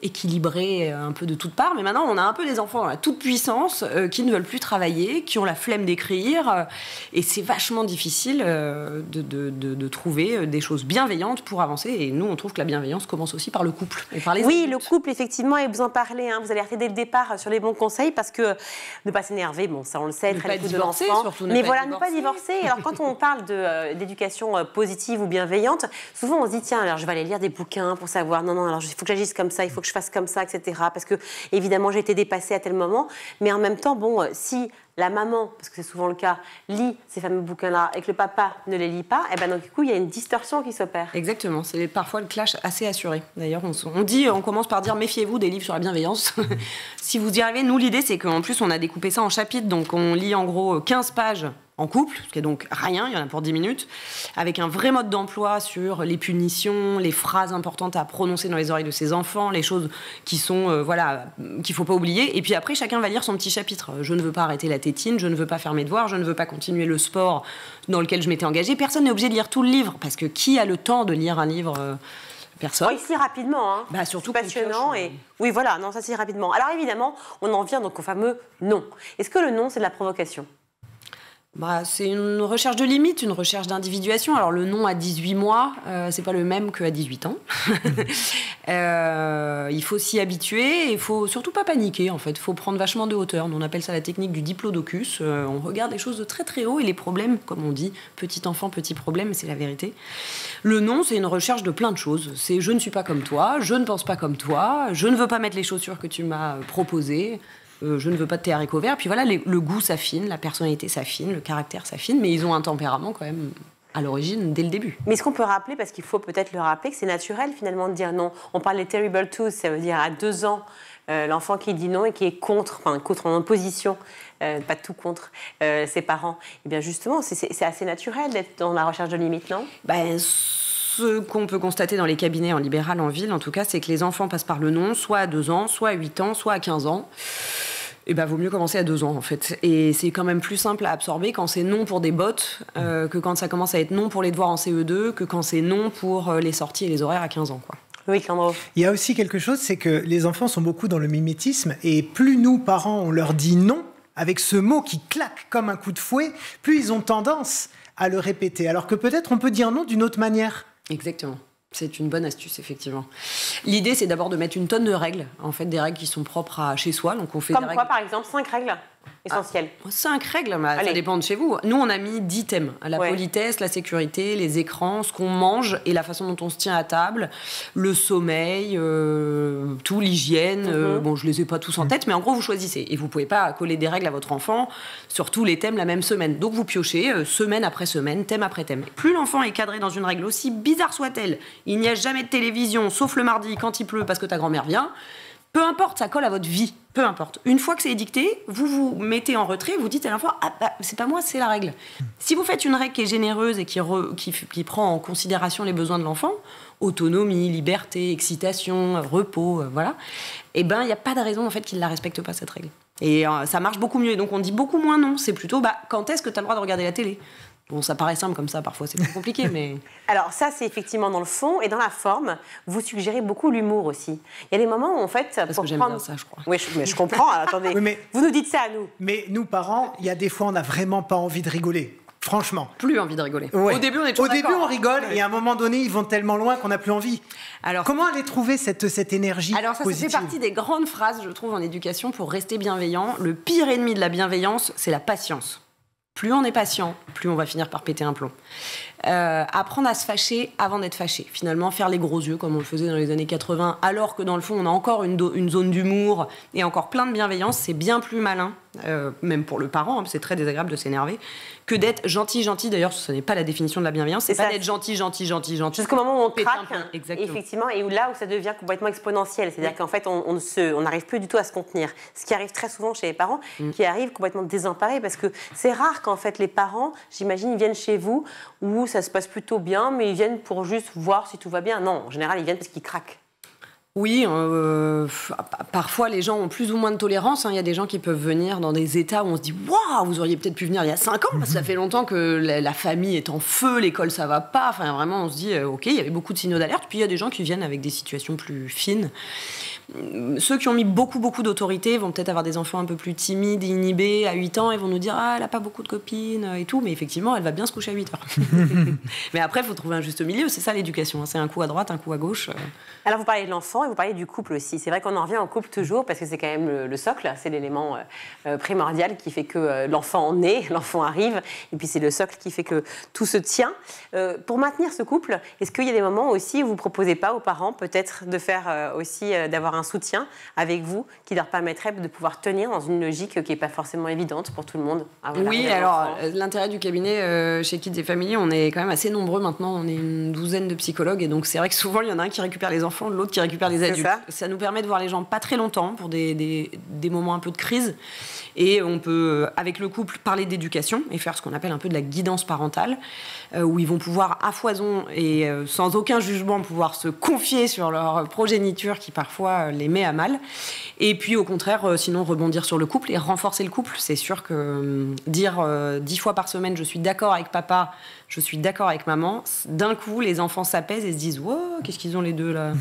équilibrés, un peu de toutes parts, mais maintenant, on a un peu des enfants à toute puissance, qui ne veulent plus travailler, qui ont la flemme d'écrire, et c'est vachement difficile de trouver des choses bienveillantes pour avancer, et nous on trouve que la bienveillance commence aussi par le couple et par les adultes. Oui, le couple effectivement, et vous en parlez, hein, vous allez arrêter dès le départ sur les bons conseils, parce que ne pas s'énerver, bon ça on le sait, très de l'enfant, mais voilà, ne pas divorcer. Alors quand on parle d'éducation positive ou bienveillante, souvent on se dit tiens, alors je vais aller lire des bouquins pour savoir, non, alors il faut que j'agisse comme ça, il faut que je fasse comme ça, etc. parce que évidemment j'ai été dépassée à tel moment, mais en même temps, bon, si la maman, parce que c'est souvent le cas, lit ces fameux bouquins-là et que le papa ne les lit pas, et ben donc du coup, il y a une distorsion qui s'opère. Exactement, c'est parfois le clash assez assuré. D'ailleurs, on commence par dire méfiez-vous des livres sur la bienveillance. Si vous y arrivez, nous, l'idée, c'est qu'en plus, on a découpé ça en chapitres, donc on lit en gros 15 pages en couple, ce qui est donc rien, il y en a pour 10 minutes, avec un vrai mode d'emploi sur les punitions, les phrases importantes à prononcer dans les oreilles de ses enfants, les choses qui sont, qu'il faut pas oublier. Et puis après, chacun va lire son petit chapitre. Je ne veux pas arrêter la tétine, je ne veux pas faire mes devoirs, je ne veux pas continuer le sport dans lequel je m'étais engagée. Personne n'est obligé de lire tout le livre, parce que qui a le temps de lire un livre? Personne. Oui, si rapidement, hein. Bah, surtout passionnant et... Oui, voilà, non, ça c'est rapidement. Alors évidemment, on en vient donc au fameux non. Est-ce que le non, c'est de la provocation? Bah, c'est une recherche de limite, une recherche d'individuation. Alors le non à 18 mois, c'est pas le même qu'à 18 ans. Il faut s'y habituer et il faut surtout pas paniquer en fait. Il faut prendre vachement de hauteur. On appelle ça la technique du diplodocus. On regarde les choses de très très haut et les problèmes, comme on dit, petit enfant, petit problème, c'est la vérité. Le non, c'est une recherche de plein de choses. C'est je ne suis pas comme toi, je ne pense pas comme toi, je ne veux pas mettre les chaussures que tu m'as proposées. Je ne veux pas de thé haricots verts. Puis voilà, le goût s'affine, la personnalité s'affine, le caractère s'affine, mais ils ont un tempérament quand même à l'origine, dès le début. Mais est-ce qu'on peut rappeler, parce qu'il faut peut-être le rappeler, que c'est naturel finalement de dire non? On parle des terrible twos, ça veut dire à 2 ans, l'enfant qui dit non et qui est contre, enfin contre, en opposition pas tout contre ses parents. Et bien justement, c'est assez naturel d'être dans la recherche de limites, non? Ben, ce qu'on peut constater dans les cabinets en libéral, en ville en tout cas, c'est que les enfants passent par le non, soit à 2 ans, soit à 8 ans, soit à 15 ans. Et ben, vaut mieux commencer à 2 ans, en fait. Et c'est quand même plus simple à absorber quand c'est non pour des bottes, que quand ça commence à être non pour les devoirs en CE2, que quand c'est non pour les sorties et les horaires à 15 ans, quoi. Oui, Sandro. Il y a aussi quelque chose, c'est que les enfants sont beaucoup dans le mimétisme, et plus nous, parents, on leur dit non, avec ce mot qui claque comme un coup de fouet, plus ils ont tendance à le répéter. Alors que peut-être on peut dire non d'une autre manière. Exactement. C'est une bonne astuce, effectivement. L'idée, c'est d'abord de mettre une tonne de règles, en fait, des règles qui sont propres à chez soi. Donc on fait comme des règles... quoi, par exemple, 5 règles essentielles. Ah, 5 règles, bah, ça dépend de chez vous. Nous, on a mis 10 thèmes. La politesse, la sécurité, les écrans, ce qu'on mange et la façon dont on se tient à table, le sommeil, tout, l'hygiène. Bon, je ne les ai pas tous en tête, mais en gros, vous choisissez. Et vous ne pouvez pas coller des règles à votre enfant sur tous les thèmes la même semaine. Donc vous piochez semaine après semaine, thème après thème. Plus l'enfant est cadré dans une règle, aussi bizarre soit-elle, il n'y a jamais de télévision, sauf le mardi, quand il pleut, parce que ta grand-mère vient. Peu importe, ça colle à votre vie. Peu importe. Une fois que c'est édicté, vous vous mettez en retrait, vous dites à l'enfant « Ah, bah, c'est pas moi, c'est la règle. » Si vous faites une règle qui est généreuse et qui prend en considération les besoins de l'enfant, autonomie, liberté, excitation, repos, voilà, eh ben, il n'y a pas de raison, en fait, qu'il ne la respecte pas, cette règle. Et ça marche beaucoup mieux. Donc, on dit beaucoup moins non. C'est plutôt bah, « Quand est-ce que tu as le droit de regarder la télé ?» Bon, ça paraît simple comme ça, parfois c'est plus compliqué, mais... Alors ça, c'est effectivement dans le fond et dans la forme. Vous suggérez beaucoup l'humour aussi. Il y a des moments où, en fait... Parce pour que j'aime prendre... bien ça, je crois. Oui, mais je comprends, attendez. Oui, mais... Vous nous dites ça à nous. Mais nous, parents, il y a des fois, on n'a vraiment pas envie de rigoler. Franchement. Plus envie de rigoler. Ouais. Au début, on est toujours d'accord. Au début, on rigole et à un moment donné, ils vont tellement loin qu'on n'a plus envie. Alors, comment aller trouver cette énergie positive ? Alors ça, ça fait partie des grandes phrases, je trouve, en éducation pour rester bienveillant. Le pire ennemi de la bienveillance, c'est la patience. Plus on est patient, plus on va finir par péter un plomb. Apprendre à se fâcher avant d'être fâché. Finalement, faire les gros yeux comme on le faisait dans les années 80, alors que dans le fond, on a encore une zone d'humour et encore plein de bienveillance, c'est bien plus malin, même pour le parent, hein, c'est très désagréable de s'énerver, que d'être gentil, gentil. D'ailleurs, ce n'est pas la définition de la bienveillance, c'est pas d'être gentil, gentil, gentil, gentil. Jusqu'au moment où on craque, effectivement, et où là où ça devient complètement exponentiel. C'est-à-dire qu'en fait, on n'arrive plus du tout à se contenir. Ce qui arrive très souvent chez les parents, qui arrivent complètement désemparés, parce que c'est rare qu'en fait les parents, j'imagine, viennent chez vous où ça se passe plutôt bien, mais ils viennent pour juste voir si tout va bien. Non, en général, ils viennent parce qu'ils craquent. Oui, parfois les gens ont plus ou moins de tolérance. Il y a des gens qui peuvent venir dans des états où on se dit « Waouh, vous auriez peut-être pu venir il y a 5 ans, parce que ça fait longtemps que la famille est en feu, l'école ça va pas ». Enfin, vraiment, on se dit « Ok, il y avait beaucoup de signaux d'alerte ». Puis il y a des gens qui viennent avec des situations plus fines. Ceux qui ont mis beaucoup, beaucoup d'autorité vont peut-être avoir des enfants un peu plus timides, inhibés, à 8 ans, et vont nous dire « Ah, elle n'a pas beaucoup de copines et tout ». Mais effectivement, elle va bien se coucher à 8 heures. Mais après, il faut trouver un juste milieu. C'est ça l'éducation. C'est un coup à droite, un coup à gauche. Alors, vous parlez de l'enfant. Et vous parlez du couple aussi. C'est vrai qu'on en revient au couple toujours parce que c'est quand même le socle, c'est l'élément primordial qui fait que l'enfant naît, l'enfant arrive, et puis c'est le socle qui fait que tout se tient. Pour maintenir ce couple, est-ce qu'il y a des moments aussi où vous ne proposez pas aux parents peut-être de faire aussi, d'avoir un soutien avec vous qui leur permettrait de pouvoir tenir dans une logique qui n'est pas forcément évidente pour tout le monde? Oui, alors l'intérêt du cabinet chez Kids & Family, on est quand même assez nombreux maintenant, on est une douzaine de psychologues, et donc c'est vrai que souvent il y en a un qui récupère les enfants, l'autre qui récupère les adultes. Ça nous permet de voir les gens pas très longtemps pour des moments un peu de crise, et on peut avec le couple parler d'éducation et faire ce qu'on appelle un peu de la guidance parentale, où ils vont pouvoir à foison et sans aucun jugement pouvoir se confier sur leur progéniture qui parfois les met à mal, et puis au contraire sinon rebondir sur le couple et renforcer le couple. C'est sûr que dire 10 fois par semaine je suis d'accord avec papa, je suis d'accord avec maman, d'un coup les enfants s'apaisent et se disent wow, qu'est-ce qu'ils ont les deux là,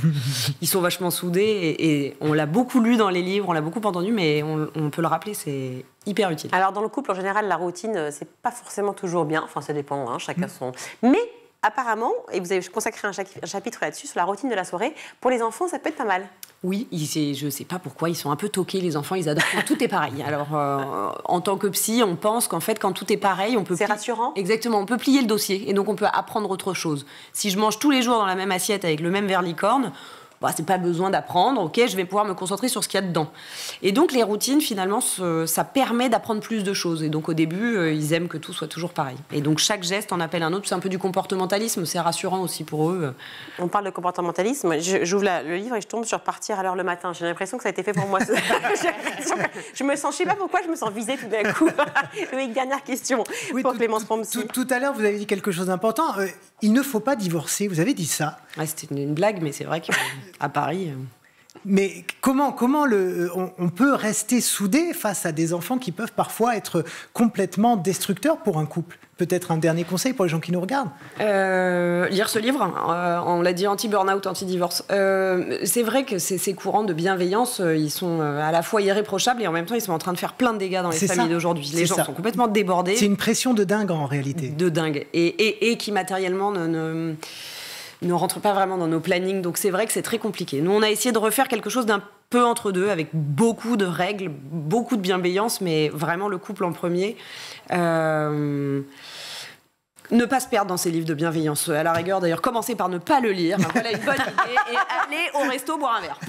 ils sont vachement soudés, et on l'a beaucoup lu dans les livres, on l'a beaucoup entendu, mais on peut le rappeler, c'est hyper utile. Alors dans le couple en général la routine c'est pas forcément toujours bien, enfin ça dépend, hein, chacun son... Mais apparemment, et vous avez consacré un chapitre là-dessus, sur la routine de la soirée, pour les enfants ça peut être pas mal. Oui, je ne sais pas pourquoi, ils sont un peu toqués, les enfants, ils adorent quand tout est pareil. Alors, en tant que psy, on pense qu'en fait, quand tout est pareil, on peut... C'est rassurant. Exactement, on peut plier le dossier, et donc on peut apprendre autre chose. Si je mange tous les jours dans la même assiette avec le même verre licorne, bah, c'est pas besoin d'apprendre, ok, je vais pouvoir me concentrer sur ce qu'il y a dedans. Et donc les routines, finalement, ça permet d'apprendre plus de choses. Et donc au début, ils aiment que tout soit toujours pareil. Et donc chaque geste en appelle un autre. C'est un peu du comportementalisme, c'est rassurant aussi pour eux. On parle de comportementalisme, j'ouvre le livre et je tombe sur partir à l'heure le matin. J'ai l'impression que ça a été fait pour moi. Je me sens, je sais pas pourquoi, je me sens visée tout d'un coup. Une dernière question pour Clémence Prompsy. Tout à l'heure, vous avez dit quelque chose d'important. Il ne faut pas divorcer, vous avez dit ça. Ouais, c'était une blague, mais c'est vrai qu'à Paris... Mais comment on peut rester soudé face à des enfants qui peuvent parfois être complètement destructeurs pour un couple? Peut-être un dernier conseil pour les gens qui nous regardent. Lire ce livre, on l'a dit, anti-burnout, anti-divorce. C'est vrai que ces courants de bienveillance, ils sont à la fois irréprochables et en même temps, ils sont en train de faire plein de dégâts dans les familles d'aujourd'hui. Les gens sont complètement débordés. C'est une pression de dingue en réalité. De dingue. Et qui matériellement ne rentre pas vraiment dans nos plannings, donc c'est vrai que c'est très compliqué. Nous, on a essayé de refaire quelque chose d'un peu entre deux, avec beaucoup de règles, beaucoup de bienveillance, mais vraiment le couple en premier. Ne pas se perdre dans ces livres de bienveillance. À la rigueur, d'ailleurs, commencez par ne pas le lire. Voilà une bonne idée. Et aller au resto boire un verre.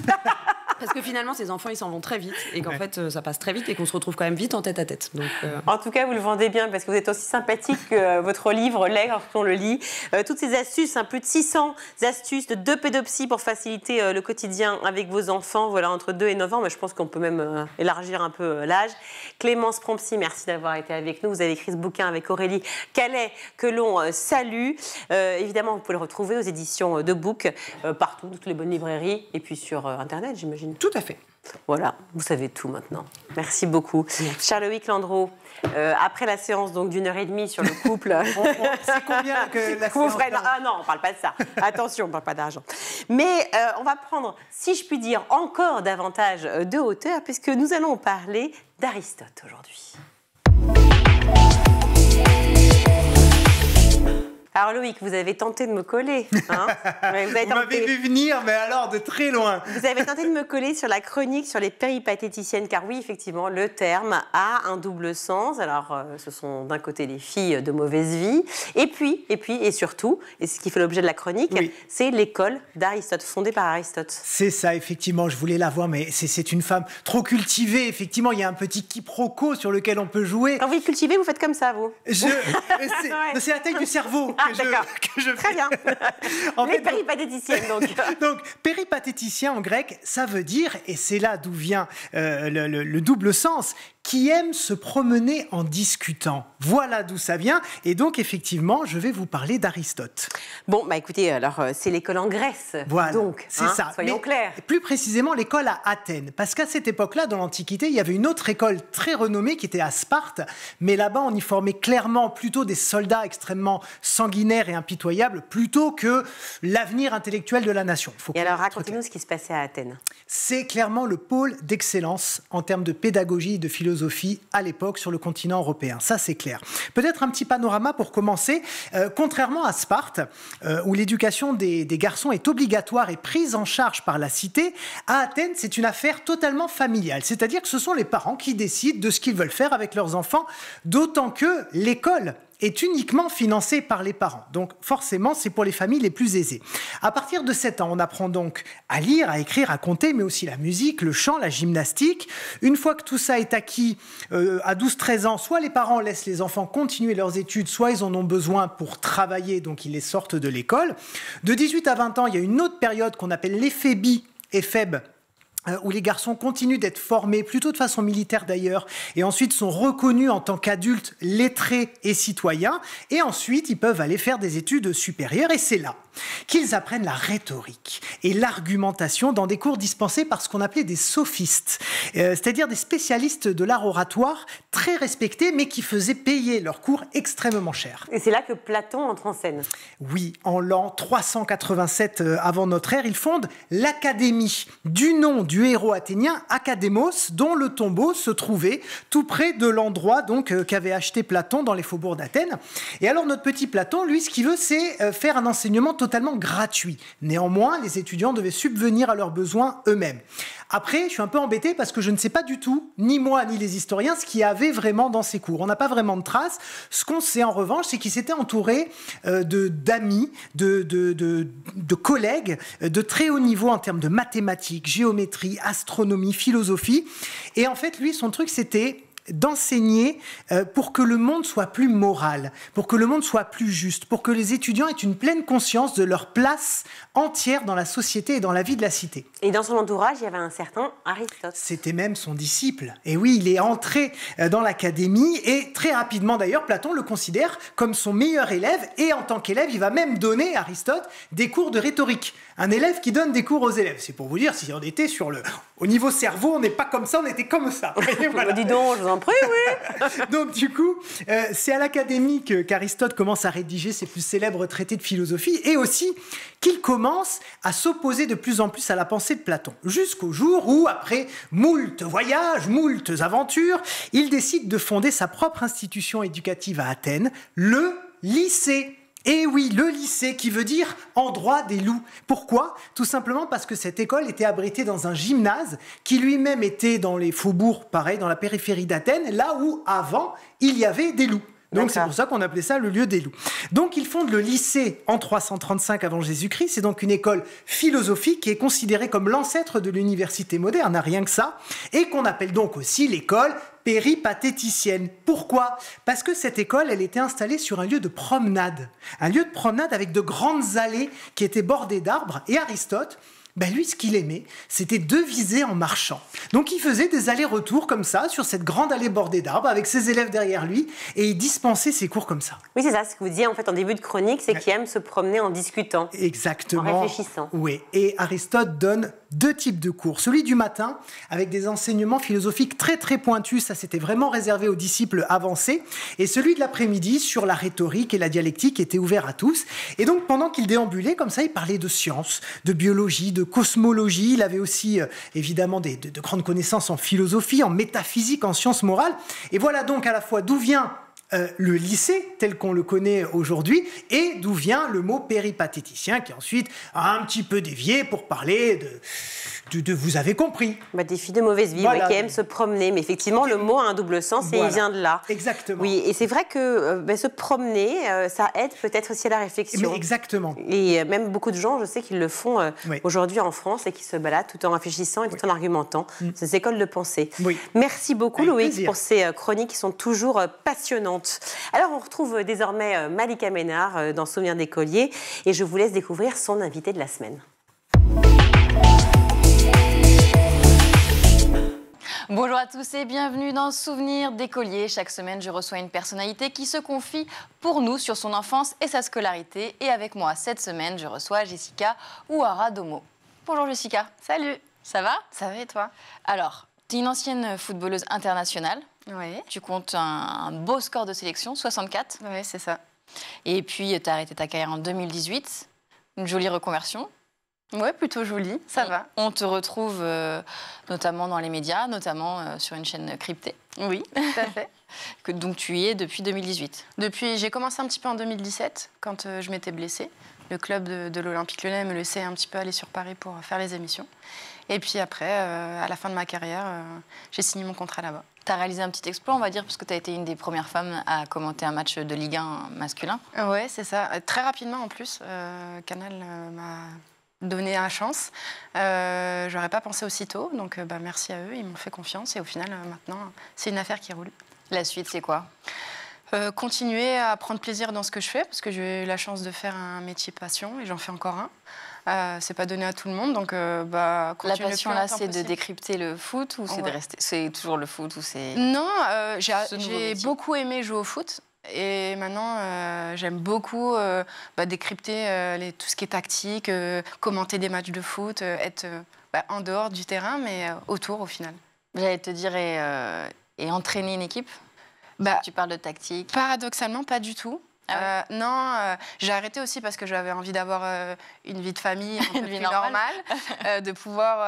Parce que finalement, ces enfants, ils s'en vont très vite. Et qu'en fait, ça passe très vite et qu'on se retrouve quand même vite en tête à tête. Donc, En tout cas, vous le vendez bien parce que vous êtes aussi sympathique que votre livre, l'aigre, on le lit. Toutes ces astuces, plus de 600 astuces de pédopsie pour faciliter le quotidien avec vos enfants. Voilà, entre 2 et 9 ans. Mais je pense qu'on peut même élargir un peu l'âge. Clémence Prompsy, merci d'avoir été avec nous. Vous avez écrit ce bouquin avec Aurélie Calais, que l'on salue. Évidemment, vous pouvez le retrouver aux éditions de Book, partout, dans toutes les bonnes librairies, et puis sur Internet, j'imagine. Tout à fait. Voilà, vous savez tout maintenant. Merci beaucoup. Charloïc Landreau, après la séance d'une heure et demie sur le couple... C'est combien que la séance... Ah non, on ne parle pas de ça. Attention, on ne parle pas d'argent. Mais on va prendre, si je puis dire, encore davantage de hauteur, puisque nous allons parler d'Aristote aujourd'hui. Alors Loïc, vous avez tenté de me coller. Hein, vous m'avez vu venir, mais alors de très loin. Vous avez tenté de me coller sur la chronique sur les péripatéticiennes, car oui, effectivement, le terme a un double sens. Alors, ce sont d'un côté les filles de mauvaise vie, et surtout, et ce qui fait l'objet de la chronique, c'est l'école d'Aristote, fondée par Aristote. C'est ça, effectivement, je voulais la voir, mais c'est une femme trop cultivée. Effectivement, il y a un petit quiproquo sur lequel on peut jouer. Quand vous êtes cultivée, vous faites comme ça, vous. C'est la taille du cerveau. Ah, d'accord. Très bien. Les péripatéticiennes, donc. Donc, péripatéticien en grec, ça veut dire, et c'est là d'où vient le double sens, qui aime se promener en discutant. Voilà d'où ça vient. Et donc, effectivement, je vais vous parler d'Aristote. Bon, bah écoutez, alors, c'est l'école en Grèce. Voilà, c'est ça. Soyons clairs. Plus précisément, l'école à Athènes. Parce qu'à cette époque-là, dans l'Antiquité, il y avait une autre école très renommée qui était à Sparte. Mais là-bas, on y formait clairement plutôt des soldats extrêmement sanguinaires et impitoyables, plutôt que l'avenir intellectuel de la nation. Et alors, racontez-nous ce qui se passait à Athènes. C'est clairement le pôle d'excellence en termes de pédagogie et de philosophie à l'époque sur le continent européen. Ça, c'est clair. Peut-être un petit panorama pour commencer. Contrairement à Sparte, où l'éducation des garçons est obligatoire et prise en charge par la cité, à Athènes, c'est une affaire totalement familiale. C'est-à-dire que ce sont les parents qui décident de ce qu'ils veulent faire avec leurs enfants, d'autant que l'école est uniquement financé par les parents. Donc forcément, c'est pour les familles les plus aisées. À partir de 7 ans, on apprend donc à lire, à écrire, à compter, mais aussi la musique, le chant, la gymnastique. Une fois que tout ça est acquis, à 12-13 ans, soit les parents laissent les enfants continuer leurs études, soit ils en ont besoin pour travailler, donc ils les sortent de l'école. De 18 à 20 ans, il y a une autre période qu'on appelle l'éphébie, où les garçons continuent d'être formés, plutôt de façon militaire d'ailleurs, et ensuite sont reconnus en tant qu'adultes, lettrés et citoyens, et ensuite ils peuvent aller faire des études supérieures, et c'est là qu'ils apprennent la rhétorique et l'argumentation dans des cours dispensés par ce qu'on appelait des sophistes, c'est-à-dire des spécialistes de l'art oratoire très respectés, mais qui faisaient payer leurs cours extrêmement cher. Et c'est là que Platon entre en scène. Oui, en l'an 387 avant notre ère, il fonde l'Académie du nom du héros athénien Académos, dont le tombeau se trouvait tout près de l'endroit qu'avait acheté Platon dans les faubourgs d'Athènes. Et alors notre petit Platon, lui, ce qu'il veut, c'est faire un enseignement totalement gratuit. Néanmoins, les étudiants devaient subvenir à leurs besoins eux-mêmes. Après, je suis un peu embêté parce que je ne sais pas du tout, ni moi ni les historiens, ce qu'il y avait vraiment dans ces cours. On n'a pas vraiment de traces. Ce qu'on sait en revanche, c'est qu'ils s'étaient entourés d'amis, de collègues de très haut niveau en termes de mathématiques, géométrie, astronomie, philosophie. Et en fait, lui, son truc, c'était d'enseigner pour que le monde soit plus moral, pour que le monde soit plus juste, pour que les étudiants aient une pleine conscience de leur place entière dans la société et dans la vie de la cité. Et dans son entourage, il y avait un certain Aristote. C'était même son disciple. Et oui, il est entré dans l'académie et très rapidement d'ailleurs, Platon le considère comme son meilleur élève et en tant qu'élève, il va même donner à Aristote des cours de rhétorique. Un élève qui donne des cours aux élèves. C'est pour vous dire, si on était sur le... Au niveau cerveau, on n'est pas comme ça, on était comme ça. Voilà. Dis donc, je vous en prie, oui. Donc du coup, c'est à l'académie qu'Aristote commence à rédiger ses plus célèbres traités de philosophie et aussi qu'il commence à s'opposer de plus en plus à la pensée de Platon. Jusqu'au jour où, après moult voyages, moult aventures, il décide de fonder sa propre institution éducative à Athènes, le lycée. Et oui, le lycée, qui veut dire endroit des loups. Pourquoi? Tout simplement parce que cette école était abritée dans un gymnase qui lui-même était dans les faubourgs, pareil, dans la périphérie d'Athènes, là où avant, il y avait des loups. Donc c'est pour ça qu'on appelait ça le lieu des loups. Donc ils fondent le lycée en 335 avant Jésus-Christ. C'est donc une école philosophique qui est considérée comme l'ancêtre de l'université moderne, rien que ça, et qu'on appelle donc aussi l'école péripatéticienne. Pourquoi? Parce que cette école, elle était installée sur un lieu de promenade avec de grandes allées qui étaient bordées d'arbres. Et Aristote, ben lui, ce qu'il aimait, c'était deviser en marchant. Donc il faisait des allers-retours comme ça, sur cette grande allée bordée d'arbres, avec ses élèves derrière lui, et il dispensait ses cours comme ça. Oui, c'est ça, ce que vous disiez en fait en début de chronique, c'est qu'il aime se promener en discutant. Exactement. En réfléchissant. Oui, et Aristote donne deux types de cours. Celui du matin, avec des enseignements philosophiques très très pointus, ça c'était vraiment réservé aux disciples avancés, et celui de l'après-midi sur la rhétorique et la dialectique était ouvert à tous. Et donc pendant qu'il déambulait, comme ça, il parlait de sciences, de biologie, de cosmologie, il avait aussi évidemment de grandes connaissances en philosophie, en métaphysique, en sciences morales. Et voilà donc à la fois d'où vient le lycée tel qu'on le connaît aujourd'hui et d'où vient le mot péripatéticien qui ensuite a un petit peu dévié pour parler de vous avez compris. Bah, des filles de mauvaise vie, voilà, qui aiment se promener. Mais effectivement, le mot a un double sens et il vient de là. Exactement. Oui, et c'est vrai que se promener, ça aide peut-être aussi à la réflexion. Mais exactement. Et même beaucoup de gens, je sais qu'ils le font aujourd'hui en France et qui se baladent tout en réfléchissant et tout en argumentant. C'est des écoles de pensée. Merci beaucoup, Loïc, pour ces chroniques qui sont toujours passionnantes. Alors, on retrouve désormais Malika Ménard dans Souvenirs d'Écoliers et je vous laisse découvrir son invité de la semaine. Bonjour à tous et bienvenue dans Souvenirs d'Écoliers. Chaque semaine, je reçois une personnalité qui se confie pour nous sur son enfance et sa scolarité. Et avec moi, cette semaine, je reçois Jessica Ouara Domo. Bonjour Jessica. Salut. Ça va? Ça va et toi? Alors, tu es une ancienne footballeuse internationale. Oui. Tu comptes un beau score de sélection, 64. Oui, c'est ça. Et puis, tu as arrêté ta carrière en 2018. Une jolie reconversion. Oui, plutôt jolie, ça va. On te retrouve notamment dans les médias, notamment sur une chaîne cryptée. Oui, tout à fait. Donc, tu y es depuis 2018. Depuis, j'ai commencé un petit peu en 2017, quand je m'étais blessée. Le club de l'Olympique Lyonnais me laissait un petit peu aller sur Paris pour faire les émissions. Et puis après, à la fin de ma carrière, j'ai signé mon contrat là-bas. Tu as réalisé un petit exploit, on va dire, parce que tu as été une des premières femmes à commenter un match de Ligue 1 masculin. Oui, c'est ça. Très rapidement, en plus, Canal m'a donné la chance. Je n'aurais pas pensé aussitôt, donc merci à eux, ils m'ont fait confiance. Et au final, maintenant, c'est une affaire qui roule. La suite, c'est quoi? Continuer à prendre plaisir dans ce que je fais, parce que j'ai eu la chance de faire un métier passion, et j'en fais encore un. C'est pas donné à tout le monde, donc la passion là, c'est de décrypter le foot ou c'est de rester, c'est toujours le foot ou c'est... Non, j'ai beaucoup aimé jouer au foot et maintenant j'aime beaucoup décrypter tout ce qui est tactique, commenter des matchs de foot, être en dehors du terrain mais autour au final. J'allais te dire et entraîner une équipe. Tu parles de tactique. Paradoxalement, pas du tout. Non, j'ai arrêté aussi parce que j'avais envie d'avoir une vie de famille un peu plus normale, de pouvoir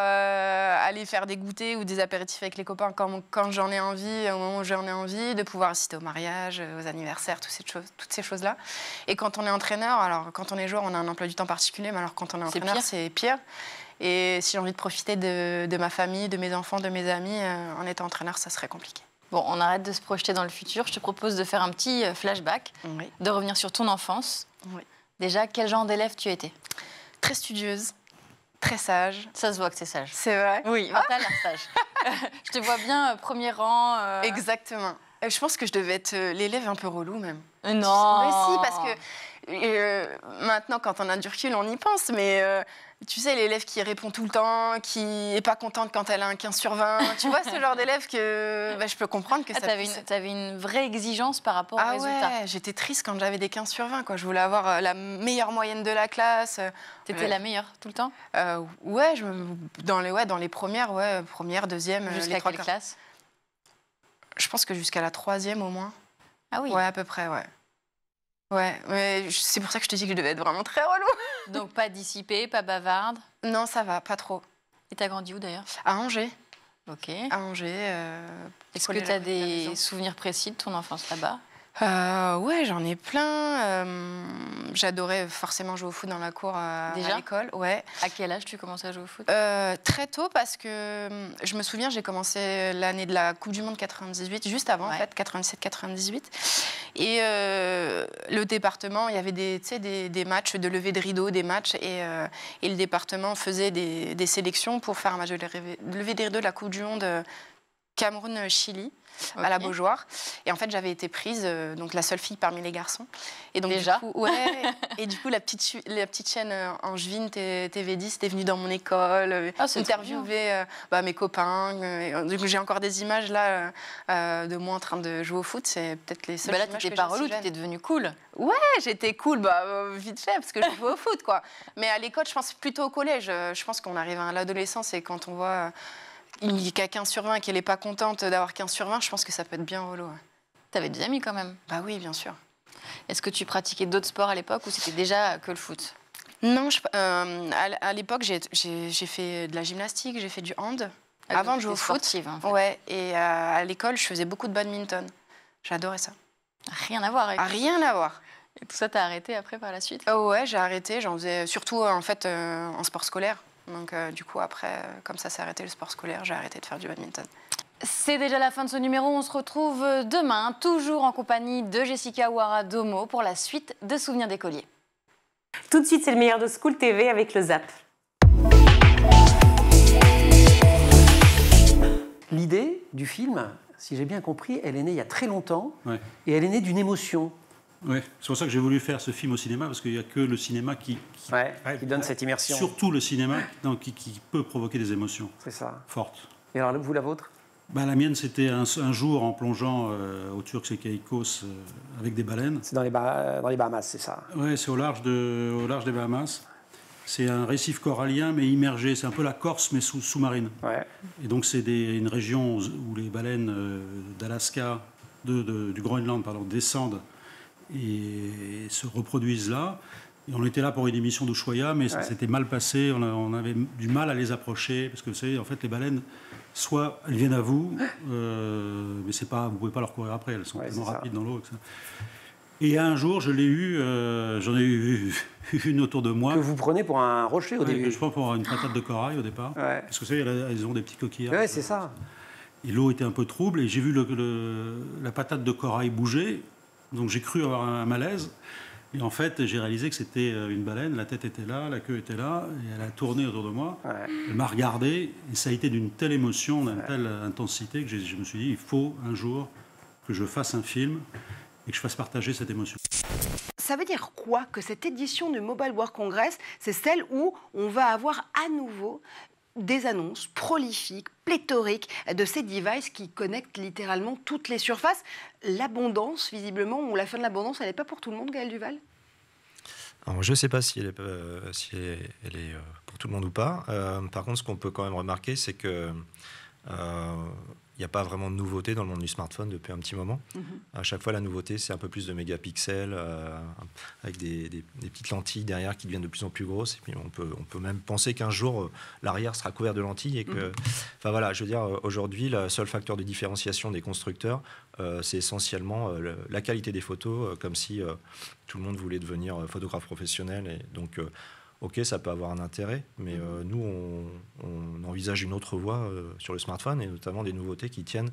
aller faire des goûters ou des apéritifs avec les copains quand j'en ai envie, au moment où j'en ai envie, de pouvoir assister au mariage, aux anniversaires, toutes ces choses-là. Et quand on est entraîneur, alors quand on est joueur, on a un emploi du temps particulier, mais alors quand on est entraîneur, c'est pire. Et si j'ai envie de profiter de ma famille, de mes enfants, de mes amis, en étant entraîneur, ça serait compliqué. Bon, on arrête de se projeter dans le futur. Je te propose de faire un petit flashback, oui, de revenir sur ton enfance. Oui. Déjà, quel genre d'élève tu étais? Très studieuse, très sage. Ça se voit que c'est sage. C'est vrai? Oui, ah, t'as l'air sage. Je te vois bien, premier rang. Exactement. Je pense que je devais être l'élève un peu relou, même. Non. Mais si, parce que... maintenant, quand on a du recul, on y pense, mais tu sais, l'élève qui répond tout le temps, qui n'est pas contente quand elle a un 15 sur 20, tu vois, ce genre d'élève que bah, je peux comprendre que ça... T'avais une vraie exigence par rapport aux résultats. Ah ouais, j'étais triste quand j'avais des 15 sur 20, quoi. Je voulais avoir la meilleure moyenne de la classe. T'étais la meilleure tout le temps? Ouais, dans les premières, ouais, première, deuxième, jusqu'à quelle classe? Je pense que jusqu'à la troisième au moins. Ah oui? Ouais, à peu près, ouais. Ouais, mais c'est pour ça que je te dis que je devais être vraiment très relou. Donc pas dissipée, pas bavarde? Non, ça va, pas trop. Et t'as grandi où d'ailleurs? À Angers. Ok. À Angers. Est-ce que t'as des souvenirs précis de ton enfance là-bas? Ouais, j'en ai plein. J'adorais forcément jouer au foot dans la cour à l'école. Ouais. À quel âge tu commençais à jouer au foot? Très tôt, parce que je me souviens, j'ai commencé l'année de la Coupe du Monde 98, juste avant, ouais, en fait, 97-98. Et le département, il y avait des matchs de levée de rideau, des matchs, et le département faisait des sélections pour faire un match de levée de rideau de la Coupe du Monde Cameroun-Chili. Okay. À la Beaujoire. Et en fait, j'avais été prise, donc la seule fille parmi les garçons. Et donc, déjà du coup, ouais, et du coup, la petite chaîne Angevine TV10 était venue dans mon école, interviewer mes copains. J'ai encore des images là de moi en train de jouer au foot. C'est peut-être les seules images que j'ai. Là, t'étais pas relou, t'étais devenue cool. Ouais, j'étais cool, vite fait, parce que je jouais au foot, quoi. Mais à l'école, je pense plutôt au collège. Je pense qu'on arrive à l'adolescence et quand on voit... il n'y a 15 sur 20 et qu'elle n'est pas contente d'avoir 15 sur 20, je pense que ça peut être bien relou. Tu avais des amis quand même? Bah oui, bien sûr. Est-ce que tu pratiquais d'autres sports à l'époque ou c'était déjà que le foot? Non, à l'époque, j'ai fait de la gymnastique, j'ai fait du hand. Ah, avant de jouer au foot. En fait. Ouais, et à l'école, je faisais beaucoup de badminton. J'adorais ça. Rien à voir avec ça. Rien à voir. Et tout ça, t'as arrêté après par la suite? Ouais, j'ai arrêté. J'en faisais surtout en fait en sport scolaire. Donc du coup, après, comme ça s'est arrêté le sport scolaire, j'ai arrêté de faire du badminton. C'est déjà la fin de ce numéro. On se retrouve demain, toujours en compagnie de Jessica Ouara Domo pour la suite de Souvenirs d'Écoliers. Tout de suite, c'est le meilleur de School TV avec le Zap. L'idée du film, si j'ai bien compris, elle est née il y a très longtemps, ouais, et elle est née d'une émotion. Oui, c'est pour ça que j'ai voulu faire ce film au cinéma, parce qu'il n'y a que le cinéma qui donne cette immersion. Surtout le cinéma qui peut provoquer des émotions. C'est ça. Fortes. Et alors, vous, la vôtre? La mienne, c'était un jour en plongeant au Turks et Caïcos avec des baleines. C'est dans les Bahamas, c'est ça? Oui, c'est au large des Bahamas. C'est un récif corallien, mais immergé. C'est un peu la Corse, mais sous-marine. Ouais. Et donc, c'est une région où les baleines d'Alaska, du Groenland, pardon, descendent et se reproduisent là. Et on était là pour une émission d'Ushuaïa, mais ouais, ça s'était mal passé. On avait du mal à les approcher, parce que vous savez, en fait, les baleines, soit elles viennent à vous, mais c'est pas, vous pouvez pas leur courir après, elles sont tellement rapides dans l'eau. Et un jour, j'en ai eu une autour de moi. Que vous prenez pour un rocher au début? Je prends pour une patate de corail au départ, parce que vous savez, elles ont des petits coquillages. Ouais, c'est ça. Et l'eau était un peu trouble, et j'ai vu la patate de corail bouger. Donc j'ai cru avoir un malaise, et en fait j'ai réalisé que c'était une baleine, la tête était là, la queue était là, et elle a tourné autour de moi, ouais, elle m'a regardé, et ça a été d'une telle émotion, d'une telle intensité, que je me suis dit, il faut un jour que je fasse un film, et que je fasse partager cette émotion. Ça veut dire quoi que cette édition du Mobile World Congress, c'est celle où on va avoir à nouveau des annonces prolifiques, pléthoriques de ces devices qui connectent littéralement toutes les surfaces. L'abondance, visiblement, ou la fin de l'abondance, elle n'est pas pour tout le monde, Gaël Duval? Alors, je ne sais pas si elle est, pour tout le monde ou pas. Par contre, ce qu'on peut quand même remarquer, c'est que Il n'y a pas vraiment de nouveauté dans le monde du smartphone depuis un petit moment. À chaque fois, la nouveauté, c'est un peu plus de mégapixels avec des petites lentilles derrière qui deviennent de plus en plus grosses. Et puis, on peut même penser qu'un jour, l'arrière sera couvert de lentilles. Et que, enfin voilà, je veux dire, aujourd'hui, le seul facteur de différenciation des constructeurs, c'est essentiellement la qualité des photos, comme si tout le monde voulait devenir photographe professionnel. Et donc, ok, ça peut avoir un intérêt, mais nous, on envisage une autre voie sur le smartphone, et notamment des nouveautés qui tiennent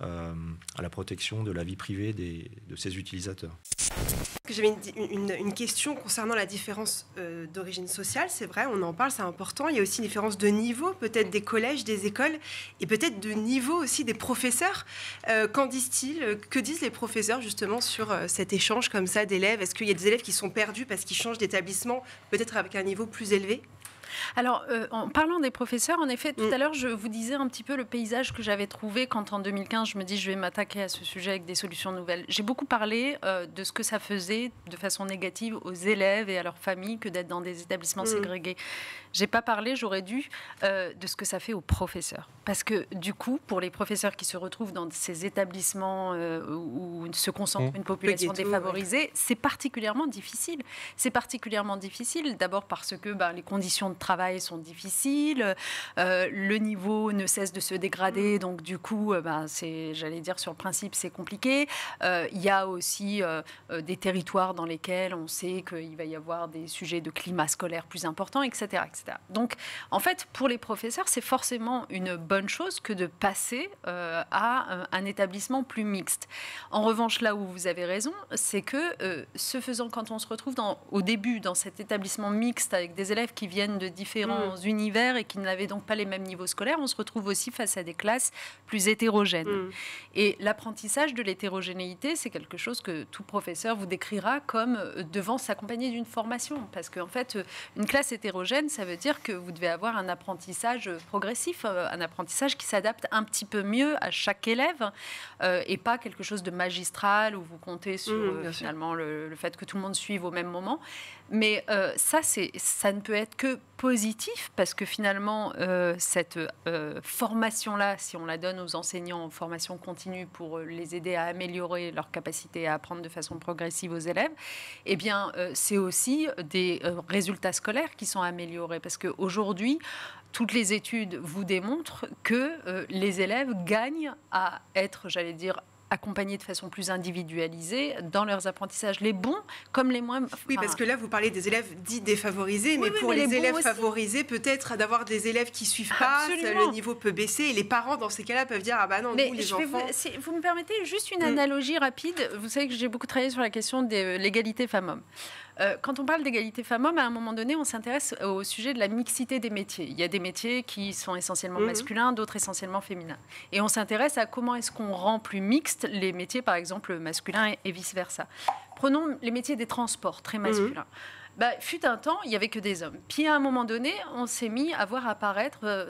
à la protection de la vie privée de ses utilisateurs. J'avais une question concernant la différence d'origine sociale. C'est vrai, on en parle, c'est important. Il y a aussi une différence de niveau, peut-être des collèges, des écoles, et peut-être de niveau aussi des professeurs. Qu'en disent-ils? Que disent les professeurs justement sur cet échange comme ça d'élèves? Est-ce qu'il y a des élèves qui sont perdus parce qu'ils changent d'établissement, peut-être avec un niveau plus élevé? Alors, en parlant des professeurs, en effet, tout à l'heure, je vous disais un petit peu le paysage que j'avais trouvé quand, en 2015, je me dis, je vais m'attaquer à ce sujet avec des solutions nouvelles. J'ai beaucoup parlé de ce que ça faisait de façon négative aux élèves et à leurs familles que d'être dans des établissements ségrégés. J'ai pas parlé, j'aurais dû, de ce que ça fait aux professeurs. Parce que, du coup, pour les professeurs qui se retrouvent dans ces établissements où se concentre une population défavorisée, c'est particulièrement difficile. C'est particulièrement difficile, d'abord parce que les conditions de travail sont difficiles, le niveau ne cesse de se dégrader, donc du coup, c'est, j'allais dire, sur le principe, c'est compliqué. Il y a aussi des territoires dans lesquels on sait qu'il va y avoir des sujets de climat scolaire plus importants, etc., etc. Donc, en fait, pour les professeurs, c'est forcément une bonne chose que de passer à un établissement plus mixte. En revanche, là où vous avez raison, c'est que, ce faisant, quand on se retrouve au début dans cet établissement mixte avec des élèves qui viennent de différents univers et qui n'avaient donc pas les mêmes niveaux scolaires, on se retrouve aussi face à des classes plus hétérogènes. Et l'apprentissage de l'hétérogénéité, c'est quelque chose que tout professeur vous décrira comme devant s'accompagner d'une formation. Parce qu'en fait, une classe hétérogène, ça veut dire que vous devez avoir un apprentissage progressif, un apprentissage qui s'adapte un petit peu mieux à chaque élève et pas quelque chose de magistral où vous comptez sur finalement le fait que tout le monde suive au même moment. Mais ça ne peut être que positif, parce que finalement, cette formation-là, si on la donne aux enseignants en formation continue pour les aider à améliorer leur capacité à apprendre de façon progressive aux élèves, eh bien, c'est aussi des résultats scolaires qui sont améliorés. Parce qu'aujourd'hui, toutes les études vous démontrent que les élèves gagnent à être, j'allais dire, accompagnés de façon plus individualisée dans leurs apprentissages, les bons comme les moins... Oui, parce que là, vous parlez des élèves dits défavorisés, mais pour les élèves favorisés, peut-être d'avoir des élèves qui ne suivent pas, le niveau peut baisser, et les parents, dans ces cas-là, peuvent dire, ah ben non, nous, les enfants... Vous me permettez juste une analogie rapide. Vous savez que j'ai beaucoup travaillé sur la question de l'égalité femmes-hommes. Quand on parle d'égalité femmes-hommes, à un moment donné, on s'intéresse au sujet de la mixité des métiers. Il y a des métiers qui sont essentiellement masculins, d'autres essentiellement féminins. Et on s'intéresse à comment est-ce qu'on rend plus mixte les métiers, par exemple, masculins et vice-versa. Prenons les métiers des transports, très masculins. Fut un temps, il n'y avait que des hommes. Puis à un moment donné, on s'est mis à voir apparaître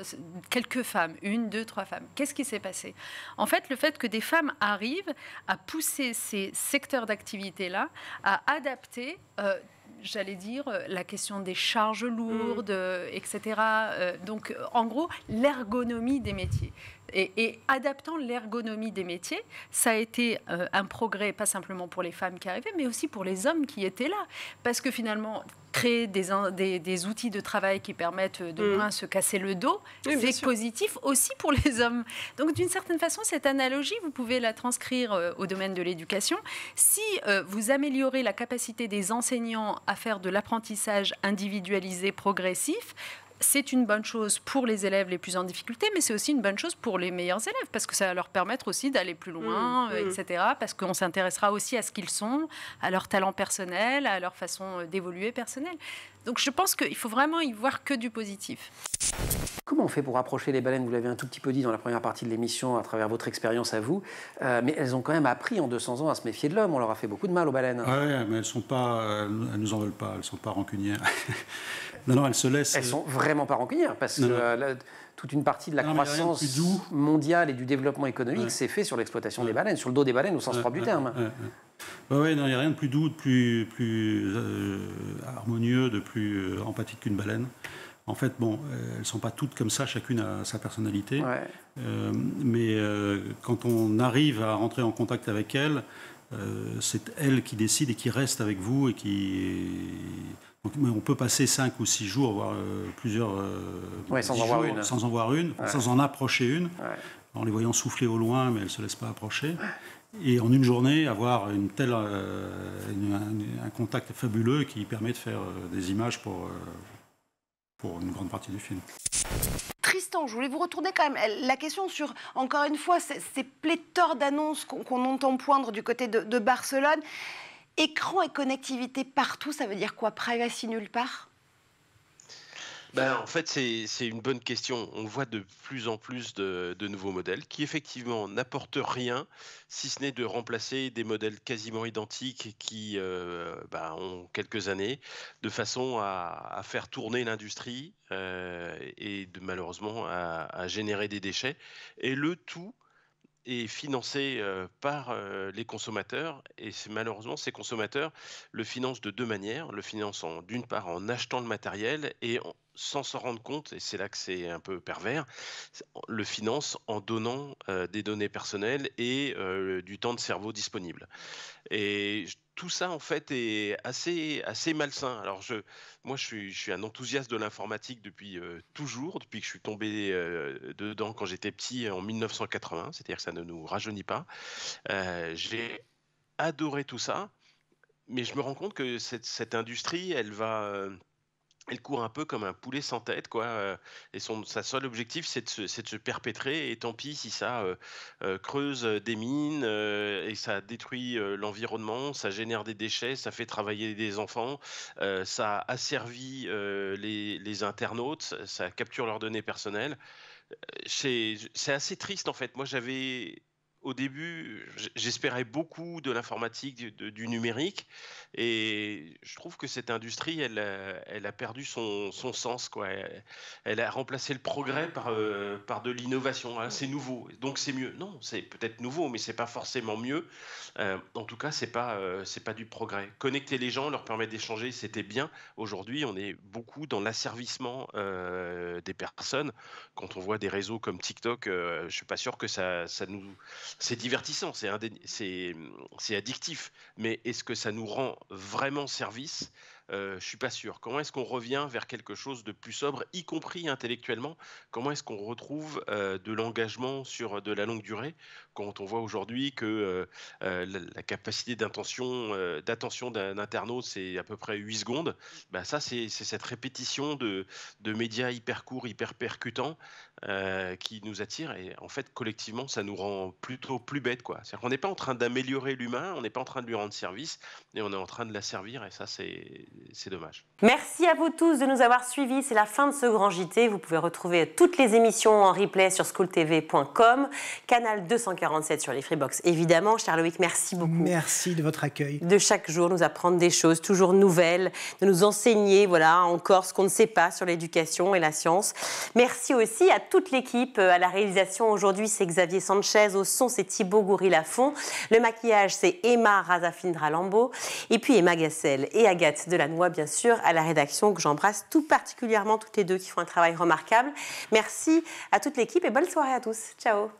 quelques femmes, 1, 2, 3 femmes. Qu'est-ce qui s'est passé? En fait, le fait que des femmes arrivent à pousser ces secteurs d'activité-là, à adapter... j'allais dire, la question des charges lourdes, etc. Donc, en gros, l'ergonomie des métiers. Et adaptant l'ergonomie des métiers, ça a été un progrès, pas simplement pour les femmes qui arrivaient, mais aussi pour les hommes qui étaient là. Parce que finalement... créer des outils de travail qui permettent de moins se casser le dos, c'est positif aussi pour les hommes. Donc, d'une certaine façon, cette analogie, vous pouvez la transcrire au domaine de l'éducation. Si vous améliorez la capacité des enseignants à faire de l'apprentissage individualisé progressif, c'est une bonne chose pour les élèves les plus en difficulté, mais c'est aussi une bonne chose pour les meilleurs élèves, parce que ça va leur permettre aussi d'aller plus loin, etc., parce qu'on s'intéressera aussi à ce qu'ils sont, à leur talent personnel, à leur façon d'évoluer personnelle. Donc je pense qu'il faut vraiment y voir que du positif. Comment on fait pour rapprocher les baleines? Vous l'avez un tout petit peu dit dans la première partie de l'émission, à travers votre expérience à vous, mais elles ont quand même appris en 200 ans à se méfier de l'homme. On leur a fait beaucoup de mal aux baleines. Oui, mais elles sont pas, elles nous en veulent pas, elles sont pas rancunières. Non, non, elles se laissent. Elles sont vraiment pas rancunières, parce que toute une partie de la croissance mondiale et du développement économique s'est fait sur l'exploitation des baleines, sur le dos des baleines au sens propre du terme. Oui, il n'y a rien de plus doux, de plus harmonieux, de plus empathique qu'une baleine. En fait, bon, elles ne sont pas toutes comme ça, chacune a sa personnalité. Ouais. Mais quand on arrive à rentrer en contact avec elles, c'est elles qui décident et qui restent avec vous. Et qui... Donc, on peut passer 5 ou 6 jours, voire plusieurs ouais, sans en voir une. Sans en voir une, ouais. Sans en approcher une. Ouais. En les voyant souffler au loin, mais elles ne se laissent pas approcher. Et en une journée, avoir une telle, un contact fabuleux qui permet de faire des images pour une grande partie du film. Tristan, je voulais vous retourner quand même la question sur, encore une fois, ces pléthores d'annonces qu'on entend poindre du côté de Barcelone. Écran et connectivité partout, ça veut dire quoi? Privacy nulle part? Ben, en fait, c'est une bonne question. On voit de plus en plus de nouveaux modèles qui, effectivement, n'apportent rien, si ce n'est de remplacer des modèles quasiment identiques qui ont quelques années, de façon à faire tourner l'industrie et malheureusement à générer des déchets. Et le tout est financé par les consommateurs, et malheureusement ces consommateurs le financent de deux manières, le finançant d'une part en achetant le matériel et sans s'en rendre compte, et c'est là que c'est un peu pervers, le finance en donnant des données personnelles et du temps de cerveau disponible. Et tout ça, en fait, est assez malsain. Alors, moi, je suis un enthousiaste de l'informatique depuis toujours, depuis que je suis tombé dedans quand j'étais petit en 1980, c'est-à-dire que ça ne nous rajeunit pas. J'ai adoré tout ça, mais je me rends compte que cette industrie, elle court un peu comme un poulet sans tête, quoi. Et sa seule objectif, c'est de se perpétrer. Et tant pis si ça creuse des mines et ça détruit l'environnement, ça génère des déchets, ça fait travailler des enfants, ça asservit les internautes, ça capture leurs données personnelles. C'est assez triste, en fait. Moi, au début, j'espérais beaucoup de l'informatique, du numérique, et je trouve que cette industrie, elle a perdu son sens, quoi. Elle a remplacé le progrès par de l'innovation. Hein. C'est nouveau, donc c'est mieux. Non, c'est peut-être nouveau, mais c'est pas forcément mieux. En tout cas, c'est pas du progrès. Connecter les gens, leur permettre d'échanger, c'était bien. Aujourd'hui, on est beaucoup dans l'asservissement des personnes. Quand on voit des réseaux comme TikTok, je suis pas sûr que ça nous... C'est divertissant, c'est addictif, mais est-ce que ça nous rend vraiment service ? Je ne suis pas sûr. Comment est-ce qu'on revient vers quelque chose de plus sobre, y compris intellectuellement? Comment est-ce qu'on retrouve de l'engagement sur de la longue durée quand on voit aujourd'hui que la capacité d'attention d'un internaute, c'est à peu près 8 secondes? Ben ça, c'est cette répétition de médias hyper courts, hyper percutants qui nous attire. Et en fait, collectivement, ça nous rend plutôt plus bêtes, quoi. C'est-à-dire qu'on n'est pas en train d'améliorer l'humain, on n'est pas en train de lui rendre service, mais on est en train de l'asservir, et ça, c'est dommage. Merci à vous tous de nous avoir suivis. C'est la fin de ce Grand JT. Vous pouvez retrouver toutes les émissions en replay sur schooltv.com, canal 247 sur les Freebox, évidemment. Cher Loïc, merci beaucoup. Merci de votre accueil. De chaque jour, nous apprendre des choses toujours nouvelles, de nous enseigner encore ce qu'on ne sait pas sur l'éducation et la science. Merci aussi à toute l'équipe. À la réalisation aujourd'hui, c'est Xavier Sanchez. Au son, c'est Thibaut Goury-Lafont. Le maquillage, c'est Emma Razafindra-Lambeau. Et puis Emma Gassel et Agathe Delannoy, bien sûr, à la rédaction, que j'embrasse tout particulièrement, toutes les deux qui font un travail remarquable. Merci à toute l'équipe et bonne soirée à tous. Ciao.